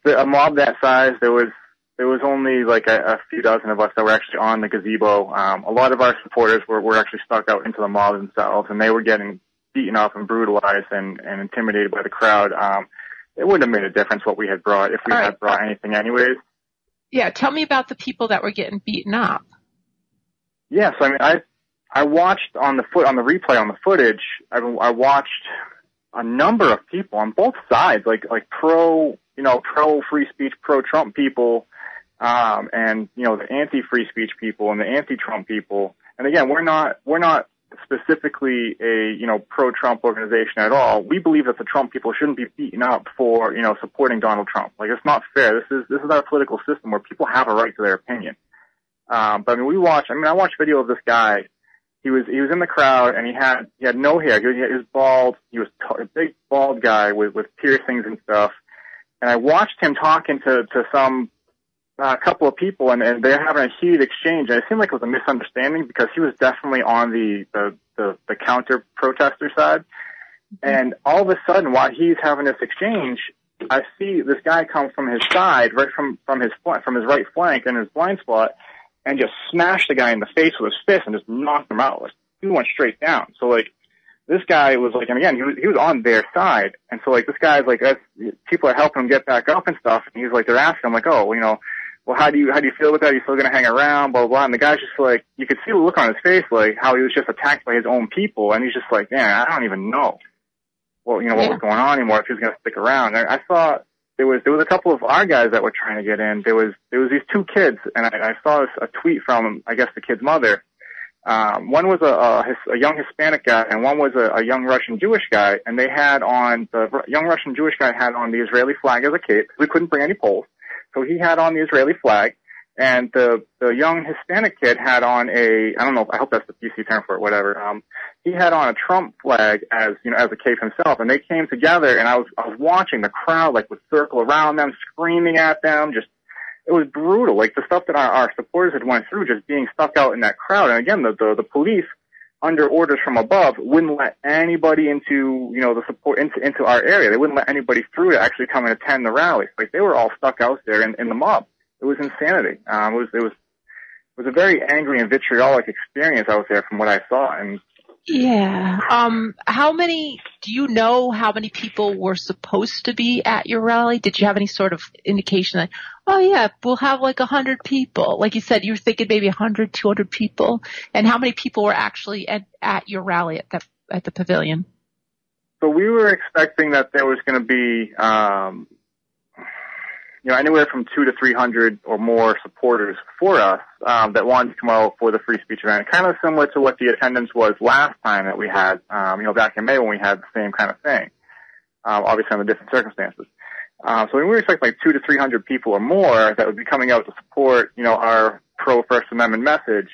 a mob that size, there was there was only like a, a few dozen of us that were actually on the gazebo. Um, a lot of our supporters were, were actually stuck out into the mob themselves, and they were getting beaten up and brutalized and, and intimidated by the crowd. Um, it wouldn't have made a difference what we had brought if we All had right. brought anything anyways. Yeah, tell me about the people that were getting beaten up. Yes, I mean, I I watched on the foot on the replay on the footage. I, I watched a number of people on both sides, like like pro, you know, pro free speech, pro Trump people, um, and you know the anti free speech people and the anti Trump people. And again, we're not we're not specifically a you know pro Trump organization at all. We believe that the Trump people shouldn't be beaten up for you know supporting Donald Trump. Like it's not fair. This is this is our political system where people have a right to their opinion. Um, but I mean, we watched, I mean, I watched video of this guy. He was, he was in the crowd and he had, he had no hair. He was, he was bald. He was t- a big bald guy with, with piercings and stuff. And I watched him talking to, to some, uh, couple of people and, and they're having a heated exchange. And it seemed like it was a misunderstanding because he was definitely on the, the, the, the counter protester side. Mm-hmm. And all of a sudden while he's having this exchange, I see this guy come from his side, right from, from his, from his right flank in his blind spot. And just smashed the guy in the face with his fist and just knocked him out. Like, he went straight down. So, like, this guy was, like, and again, he was, he was on their side. And so, like, this guy's, like, that's, people are helping him get back up and stuff. And he's, like, they're asking him, like, oh, you know, well, how do you, how do you feel about that? Are you still going to hang around? Blah, blah, blah. And the guy's just, like, you could see the look on his face, like, how he was just attacked by his own people. And he's just, like, man, I don't even know well, you know, what yeah. was going on anymore if he was going to stick around. And I thought, There was there was a couple of our guys that were trying to get in. There was there was these two kids, and I, I saw a tweet from I guess the kid's mother. Um, one was a, a, a young Hispanic guy, and one was a, a young Russian Jewish guy. And they had on the young Russian Jewish guy had on the Israeli flag as a cape. We couldn't bring any poles, so he had on the Israeli flag, and the the young Hispanic kid had on a I don't know I hope that's the P C term for it whatever. Um, he had on a Trump flag as, you know, as a cape himself, and they came together, and I was, I was watching the crowd, like, would circle around them, screaming at them, just, it was brutal, like, the stuff that our, our supporters had went through, just being stuck out in that crowd, and again, the, the, the police, under orders from above, wouldn't let anybody into, you know, the support, into, into our area, they wouldn't let anybody through to actually come and attend the rally, like, they were all stuck out there in, in the mob, it was insanity, um, it was, it was, it was a very angry and vitriolic experience out there from what I saw, and Yeah. Um, how many, do you know how many people were supposed to be at your rally? Did you have any sort of indication that, oh yeah, we'll have like a hundred people? Like you said, you were thinking maybe a hundred, two hundred people. And how many people were actually at, at your rally at the, at the pavilion? So we were expecting that there was going to be, um, you know, anywhere from two to three hundred or more supporters for us um, that wanted to come out for the free speech event. Kind of similar to what the attendance was last time that we had, um, you know, back in May when we had the same kind of thing, um, obviously under different circumstances. Uh, so we were expecting like two to three hundred people or more that would be coming out to support, you know, our pro First Amendment message.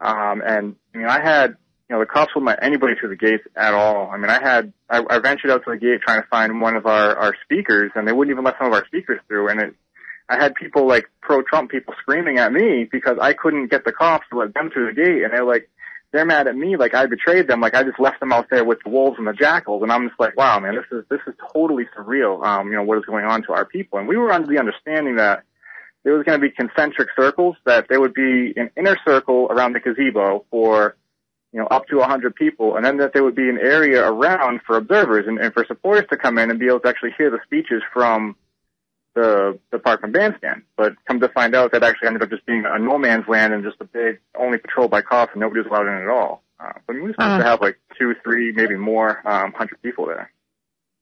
Um, and you know, I had, you know, the cops wouldn't let anybody through the gates at all. I mean, I had, I, I ventured out to the gate trying to find one of our, our speakers, and they wouldn't even let some of our speakers through. And it, I had people like pro-Trump people screaming at me because I couldn't get the cops to let them through the gate. And they're like, they're mad at me, like I betrayed them, like I just left them out there with the wolves and the jackals. And I'm just like, wow, man, this is, this is totally surreal. Um, you know, what is going on to our people? And we were under the understanding that there was going to be concentric circles, that there would be an inner circle around the gazebo for, you know, up to one hundred people, and then that there would be an area around for observers and, and for supporters to come in and be able to actually hear the speeches from the, the Parkland bandstand. But come to find out, that actually ended up just being a no man's land and just a big, only patrolled by cops, and nobody was allowed in at all. Uh, but we were supposed uh, to have like two, three, maybe more um, hundred people there.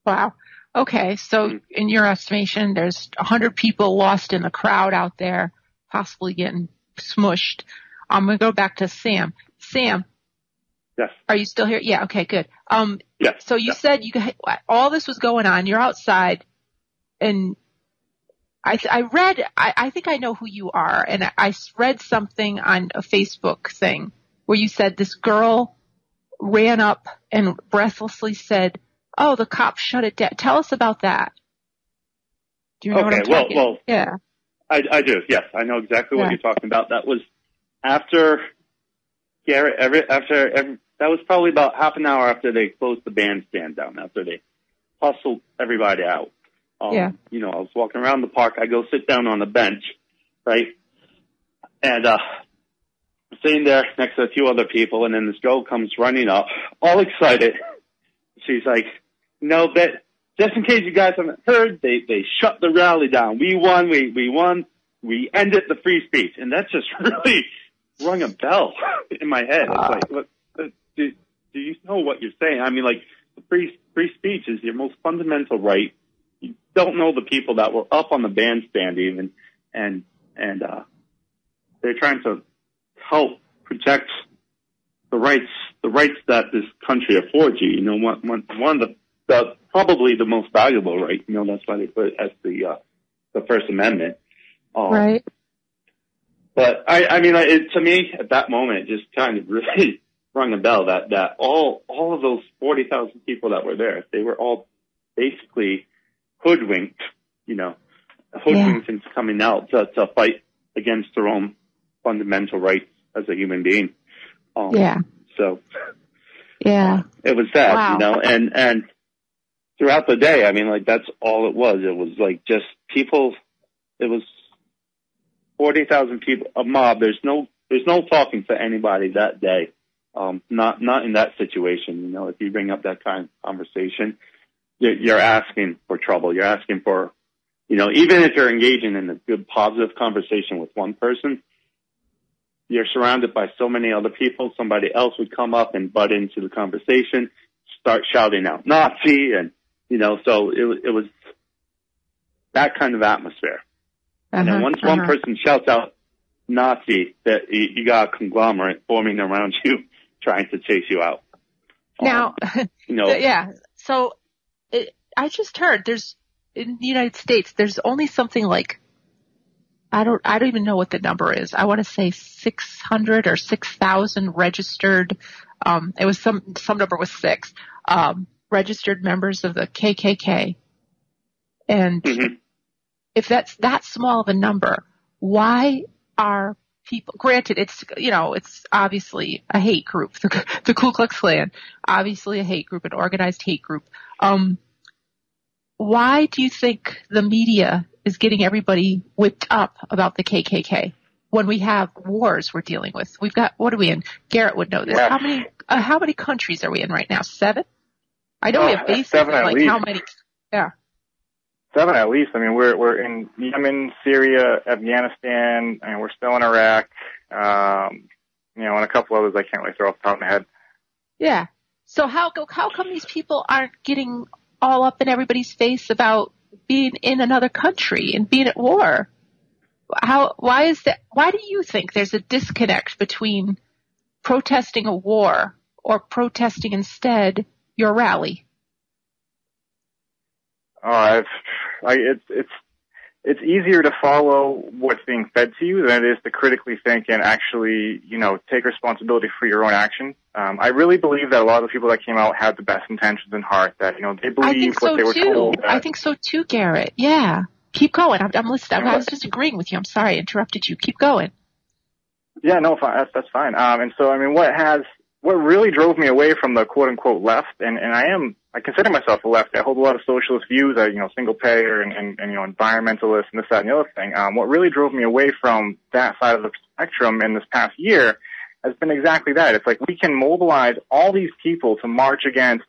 Wow. Okay. So in your estimation, there's one hundred people lost in the crowd out there, possibly getting smushed. I'm going to go back to Sam. Sam. Yes. Are you still here? Yeah. Okay. Good. Um, yes. So you yes. said you all this was going on. You're outside, and I, I read. I, I think I know who you are, and I, I read something on a Facebook thing where you said this girl ran up and breathlessly said, "Oh, the cops shut it down." Tell us about that. Do you know okay, what I'm well, talking? Well, yeah. I, I do. Yes, I know exactly what yeah. you're talking about. That was after. Garrett, every, after every, that was probably about half an hour after they closed the bandstand down, after they hustled everybody out. Um, yeah. You know, I was walking around the park. I go sit down on the bench, right? And uh, I'm sitting there next to a few other people, and then this girl comes running up, all excited. She's like, no, but just in case you guys haven't heard, they, they shut the rally down. We won. We, we won. We ended the free speech. And that just really rung a bell in my head. It's like, look, do, do you know what you're saying? I mean, like, free, free speech is your most fundamental right. You don't know the people that were up on the bandstand even, and and uh, they're trying to help protect the rights the rights that this country affords you. You know, one one, one of the, the probably the most valuable right. You know, that's why they put it as the uh, the First Amendment. Um, right. But I, I mean, it, to me, at that moment, it just kind of really rung a bell that that all all of those forty thousand people that were there, they were all basically hoodwinked, you know, hoodwinked yeah. into coming out to, to fight against their own fundamental rights as a human being. Um, yeah. So. Yeah. It was sad, wow. you know, and, and throughout the day, I mean, like, that's all it was. It was like just people, it was forty thousand people, a mob. There's no, there's no talking to anybody that day. Um, not, not in that situation. You know, if you bring up that kind of conversation, you're asking for trouble. You're asking for, you know, even if you're engaging in a good, positive conversation with one person, you're surrounded by so many other people. Somebody else would come up and butt into the conversation, start shouting out Nazi, and, you know, so it, it was that kind of atmosphere. Uh-huh, and then once uh-huh. one person shouts out Nazi, that you got a conglomerate forming around you trying to chase you out. Now, um, you know, yeah, so... It, I just heard there's in the United States there's only something like I don't I don't even know what the number is. I want to say six hundred or six thousand registered. Um, it was some some number was six um, registered members of the K K K. And mm-hmm. if that's that small of a number, why are people? Granted, it's you know it's obviously a hate group, the, the Ku Klux Klan, obviously a hate group, an organized hate group. Um, why do you think the media is getting everybody whipped up about the K K K when we have wars we're dealing with? We've got, what are we in? Garrett would know this. Yeah. How many, uh, how many countries are we in right now? Seven? I know uh, we have bases. Seven at like least. How many? Yeah. Seven at least. I mean, we're, we're in Yemen, Syria, Afghanistan, and we're still in Iraq. Um, you know, and a couple others I can't really throw off the top of my head. Yeah. So how how come these people aren't getting all up in everybody's face about being in another country and being at war? How why is that? Why do you think there's a disconnect between protesting a war or protesting instead your rally? Oh, I've, I, it's it's it's easier to follow what's being fed to you than it is to critically think and actually, you know, take responsibility for your own action. Um, I really believe that a lot of the people that came out had the best intentions in heart, that, you know, they believed what they were told. I think so too, Garrett. Yeah. Keep going. I'm, I'm listening. I was just agreeing with you. I'm sorry I interrupted you. Keep going. Yeah, no, that's, that's fine. Um, and so, I mean, what has, what really drove me away from the quote unquote left, and, and I am, I consider myself a left. I hold a lot of socialist views, I, you know, single payer and, and, and, you know, environmentalist and this, that, and the other thing. Um, what really drove me away from that side of the spectrum in this past year has been exactly that. It's like we can mobilize all these people to march against,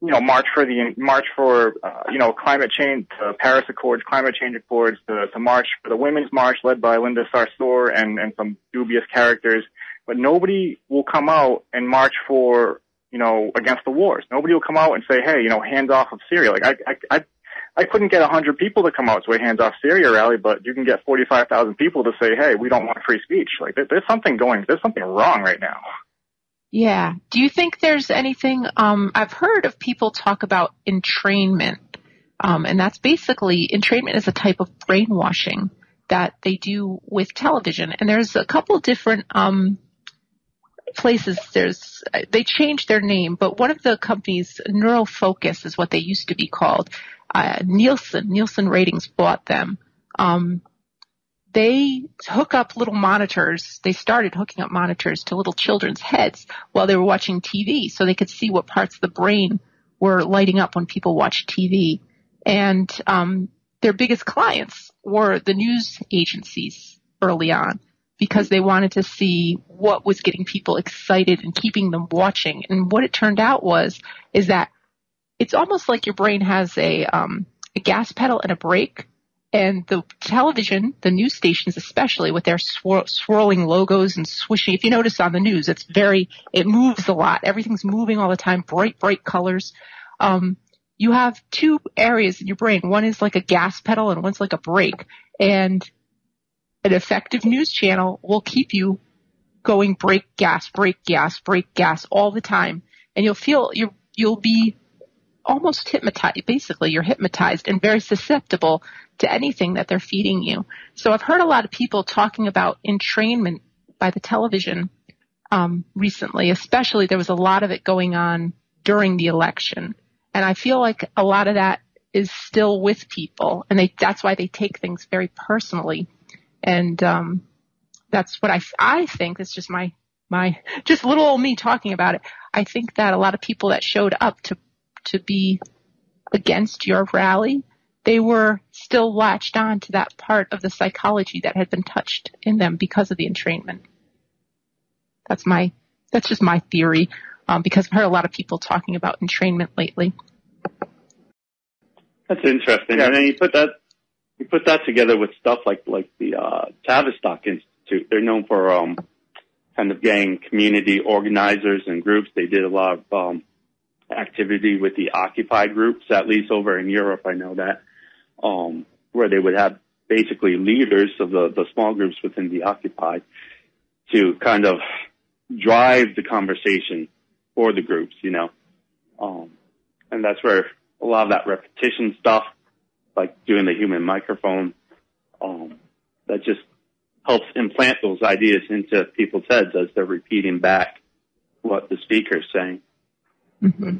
you know, march for the, march for, uh, you know, climate change, uh, Paris Accords, climate change accords, to, to march for the women's march led by Linda Sarsour and, and some dubious characters. But nobody will come out and march for, you know, against the wars. Nobody will come out and say, hey, you know, hands off of Syria. Like, I, I, I, I couldn't get one hundred people to come out to a hands off Syria rally, but you can get forty-five thousand people to say, hey, we don't want free speech. Like, there, there's something going, there's something wrong right now. Yeah. Do you think there's anything, um, I've heard of people talk about entrainment, um, and that's basically, entrainment is a type of brainwashing that they do with television. And there's a couple different, um, places there's they changed their name, but one of the companies, Neurofocus is what they used to be called. Uh, Nielsen, Nielsen Ratings bought them. Um, they hook up little monitors. They started hooking up monitors to little children's heads while they were watching T V so they could see what parts of the brain were lighting up when people watched T V. And um, their biggest clients were the news agencies early on, because they wanted to see what was getting people excited and keeping them watching. And what it turned out was is that it's almost like your brain has a, um, a gas pedal and a brake. And the television, the news stations especially, with their swir- swirling logos and swishing. If you notice on the news, it's very – it moves a lot. Everything's moving all the time, bright, bright colors. Um, you have two areas in your brain. One is like a gas pedal and one's like a brake. And an effective news channel will keep you going brake, gas, brake, gas, brake, gas all the time. And you'll feel you're, you'll be almost hypnotized. Basically, you're hypnotized and very susceptible to anything that they're feeding you. So I've heard a lot of people talking about entrainment by the television um, recently, especially there was a lot of it going on during the election. And I feel like a lot of that is still with people, and they, that's why they take things very personally. And um, that's what I, I think. It's just my, my just little old me talking about it. I think that a lot of people that showed up to to be against your rally, they were still latched on to that part of the psychology that had been touched in them because of the entrainment. That's my, that's just my theory, um, because I've heard a lot of people talking about entrainment lately. That's interesting. Yeah. And then you put that, you put that together with stuff like, like the, uh, Tavistock Institute. They're known for, um, kind of getting community organizers and groups. They did a lot of, um, activity with the Occupy groups, at least over in Europe. I know that. Um, where they would have basically leaders of the, the small groups within the Occupy to kind of drive the conversation for the groups, you know. Um, and that's where a lot of that repetition stuff, like doing the human microphone, um, that just helps implant those ideas into people's heads as they're repeating back what the speaker's saying. Mm-hmm.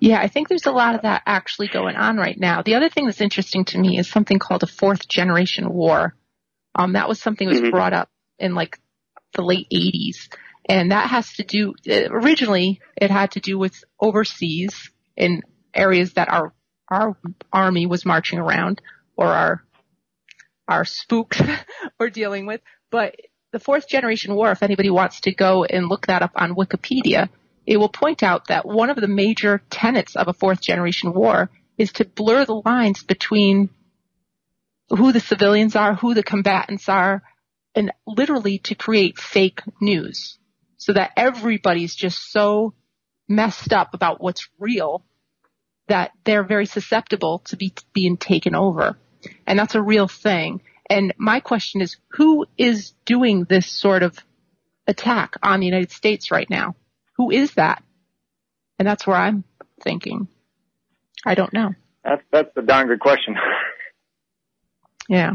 Yeah, I think there's a lot of that actually going on right now. The other thing that's interesting to me is something called a fourth generation war. Um, that was something that was mm-hmm. brought up in like the late eighties. And that has to do, originally it had to do with overseas in areas that our, our army was marching around, or our, our spooks were dealing with. But the fourth generation war, if anybody wants to go and look that up on Wikipedia, it will point out that one of the major tenets of a fourth generation war is to blur the lines between who the civilians are, who the combatants are, and literally to create fake news so that everybody's just so messed up about what's real that they're very susceptible to be, to being taken over. And that's a real thing. And my question is, who is doing this sort of attack on the United States right now? Who is that? And that's where I'm thinking. I don't know. That's that's a darn good question. Yeah.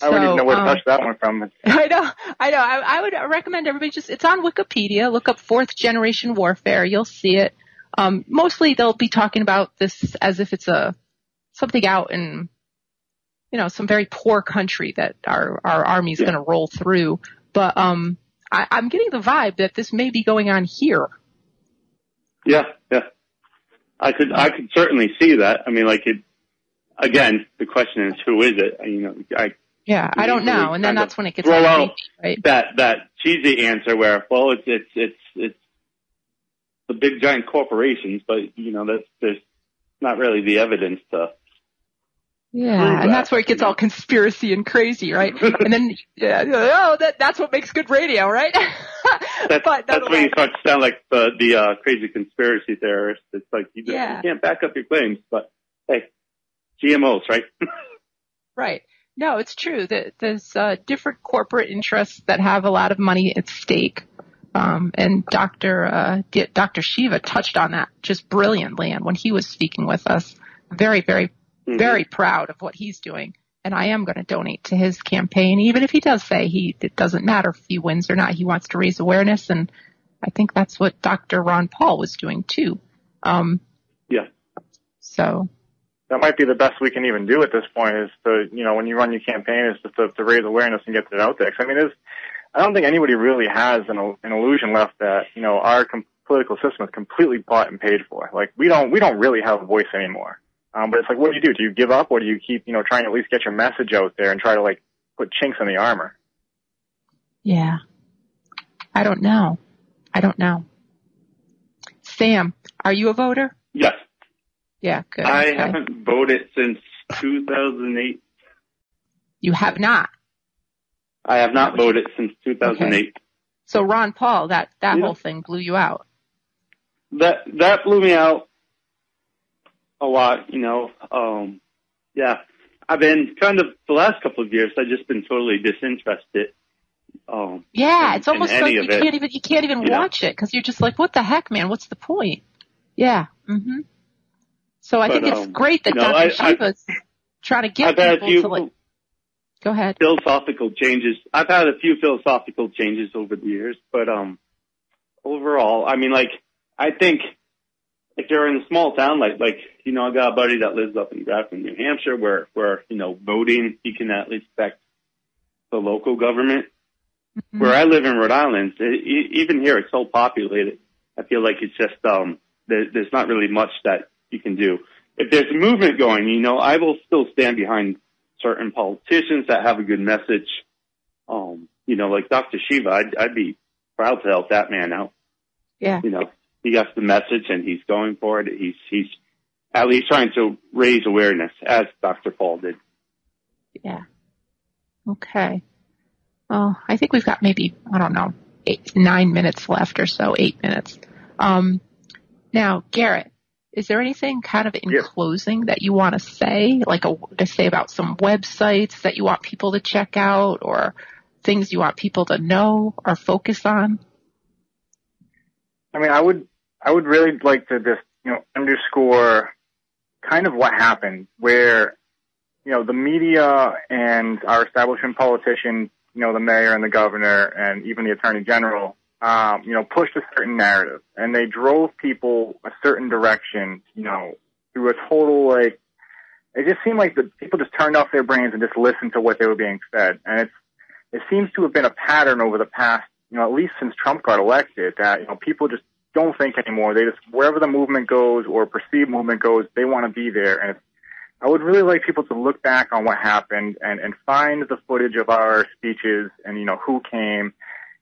I so, wouldn't even know where to um, touch that one from. I know. I know. I, I would recommend everybody just, it's on Wikipedia. Look up fourth generation warfare. You'll see it. Um, mostly they'll be talking about this as if it's a something out in, you know, some very poor country that our, our army is yeah. going to roll through. But, um, I, I'm getting the vibe that this may be going on here. Yeah, yeah. I could, I could certainly see that. I mean, like it, again, the question is, who is it? You know, I, yeah, I don't know. And then that's when it gets out, right? That, that cheesy answer where, well, it's, it's, it's, it's the big giant corporations, but you know, that's, there's not really the evidence to. Yeah, and that's where it gets all conspiracy and crazy, right? And then, yeah, oh, that, that's what makes good radio, right? That's, but that's when you start to sound like the, the uh, crazy conspiracy theorist. It's like you, just, yeah. you can't back up your claims, but hey, G M Os, right? Right. No, it's true. There's uh, different corporate interests that have a lot of money at stake. Um, and Doctor Uh, Doctor Shiva touched on that just brilliantly, and when he was speaking with us, very, very very proud of what he's doing, and I am going to donate to his campaign, even if he does say he it doesn't matter if he wins or not. He wants to raise awareness, and I think that's what Doctor Ron Paul was doing too. Um, yeah. So that might be the best we can even do at this point is to, you know, when you run your campaign is to, to, to raise awareness and get it out there. Cause, I mean, I don't think anybody really has an, an illusion left that, you know, our com- political system is completely bought and paid for. Like, we don't, we don't really have a voice anymore. Um, but it's like, what do you do? Do you give up, or do you keep, you know, trying to at least get your message out there and try to, like, put chinks in the armor? Yeah. I don't know. I don't know. Sam, are you a voter? Yes. Yeah, good. I okay. haven't voted since two thousand eight. You have not? I have not voted since two thousand eight. Okay. So Ron Paul, that, that yeah. whole thing blew you out. That that blew me out a lot, you know. Um, yeah. I've been kind of, the last couple of years, I've just been totally disinterested. Um, yeah, in, it's almost like you can't, it. even, you can't even you watch know? it, because you're just like, what the heck, man? What's the point? Yeah. Mm-hmm. So I but, think it's um, great that you know, Doctor Shiva's trying to get I've people few, to like. Go ahead. Philosophical changes. I've had a few philosophical changes over the years, but um, overall, I mean, like, I think if you're in a small town, like, like you know, I got a buddy that lives up in Grafton, New Hampshire, where, where you know, voting, you can at least affect the local government. Mm-hmm. Where I live in Rhode Island, it, even here, it's so populated. I feel like it's just um, there, there's not really much that you can do. If there's a movement going, you know, I will still stand behind certain politicians that have a good message. Um, you know, like Doctor Shiva, I'd, I'd be proud to help that man out. Yeah. You know, he got the message and he's going for it. He's, he's at least trying to raise awareness, as Doctor Paul did. Yeah. Okay. Well, I think we've got maybe, I don't know, eight, nine minutes left or so, eight minutes. Um, now, Garrett, is there anything kind of in yeah. closing that you want to say, like a, to say about some websites that you want people to check out, or things you want people to know or focus on? I mean, I would, I would really like to just, you know, underscore kind of what happened, where, you know, the media and our establishment politicians, you know, the mayor and the governor and even the attorney general, um, you know, pushed a certain narrative, and they drove people a certain direction, you know, through a total, like, it just seemed like the people just turned off their brains and just listened to what they were being fed. And it's, it seems to have been a pattern over the past, you know, at least since Trump got elected, that, you know, people just don't think anymore. They just, wherever the movement goes or perceived movement goes, they want to be there. And it's, I would really like people to look back on what happened and, and find the footage of our speeches and, you know, who came,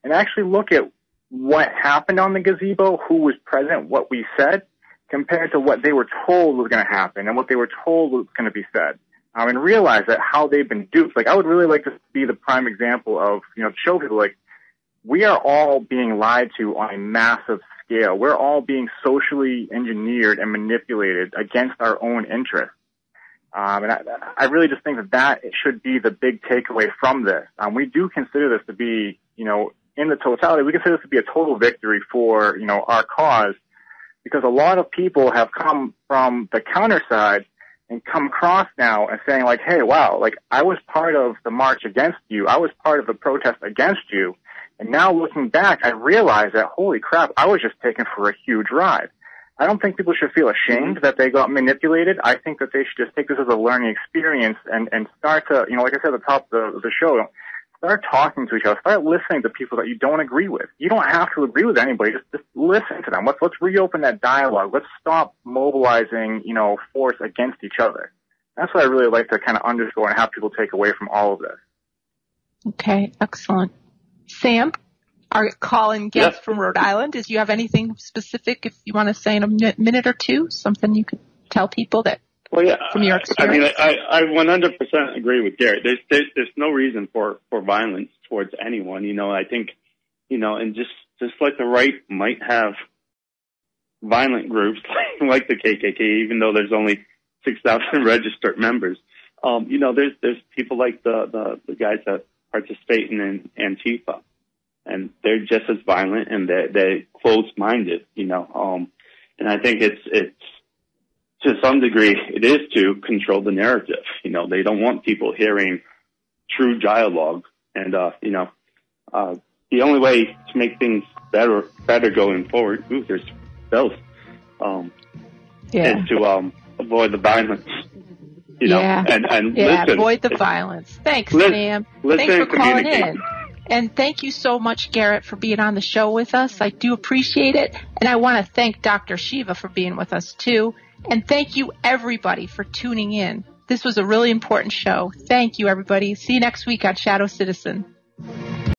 and actually look at what happened on the gazebo, who was present, what we said, compared to what they were told was going to happen and what they were told was going to be said, um, and realize that how they've been duped. Like, I would really like this to be the prime example of, you know, show people, like, we are all being lied to on a massive scale. We're all being socially engineered and manipulated against our own interests. Um, and I, I really just think that that should be the big takeaway from this. Um, we do consider this to be, you know, in the totality, we consider this to be a total victory for, you know, our cause, because a lot of people have come from the counter side and come across now and saying, like, hey, wow, like, I was part of the march against you. I was part of the protest against you. And now looking back, I realize that, holy crap, I was just taken for a huge ride. I don't think people should feel ashamed that they got manipulated. I think that they should just take this as a learning experience and, and start to, you know, like I said at the top of the, the show, start talking to each other. Start listening to people that you don't agree with. You don't have to agree with anybody. Just, just listen to them. Let's, let's reopen that dialogue. Let's stop mobilizing, you know, force against each other. That's what I really like to kind of underscore and have people take away from all of this. Okay, excellent. Sam? Our call-in guest yes. from Rhode Island, is you have anything specific if you want to say in a minute or two, something you could tell people that well, yeah, from your experience? I mean, I, I one hundred percent agree with Garrett. There's, there's there's no reason for for violence towards anyone. You know, I think, you know, and just just like the right might have violent groups like the K K K, even though there's only six thousand registered members. Um, you know, there's there's people like the the, the guys that participate in Antifa. And they're just as violent, and they're, they're closed-minded, you know. Um, and I think it's, it's, to some degree, it is to control the narrative. You know, they don't want people hearing true dialogue. And, uh, you know, uh, the only way to make things better, better going forward, ooh, there's bells, um, yeah. is to, um, avoid the violence. You know, yeah. and, and yeah, listen. avoid the violence. Thanks, li- Sam. Listen, Thanks for calling in. And thank you so much, Garrett, for being on the show with us. I do appreciate it. And I want to thank Doctor Shiva for being with us, too. And thank you, everybody, for tuning in. This was a really important show. Thank you, everybody. See you next week on Shadow Citizen.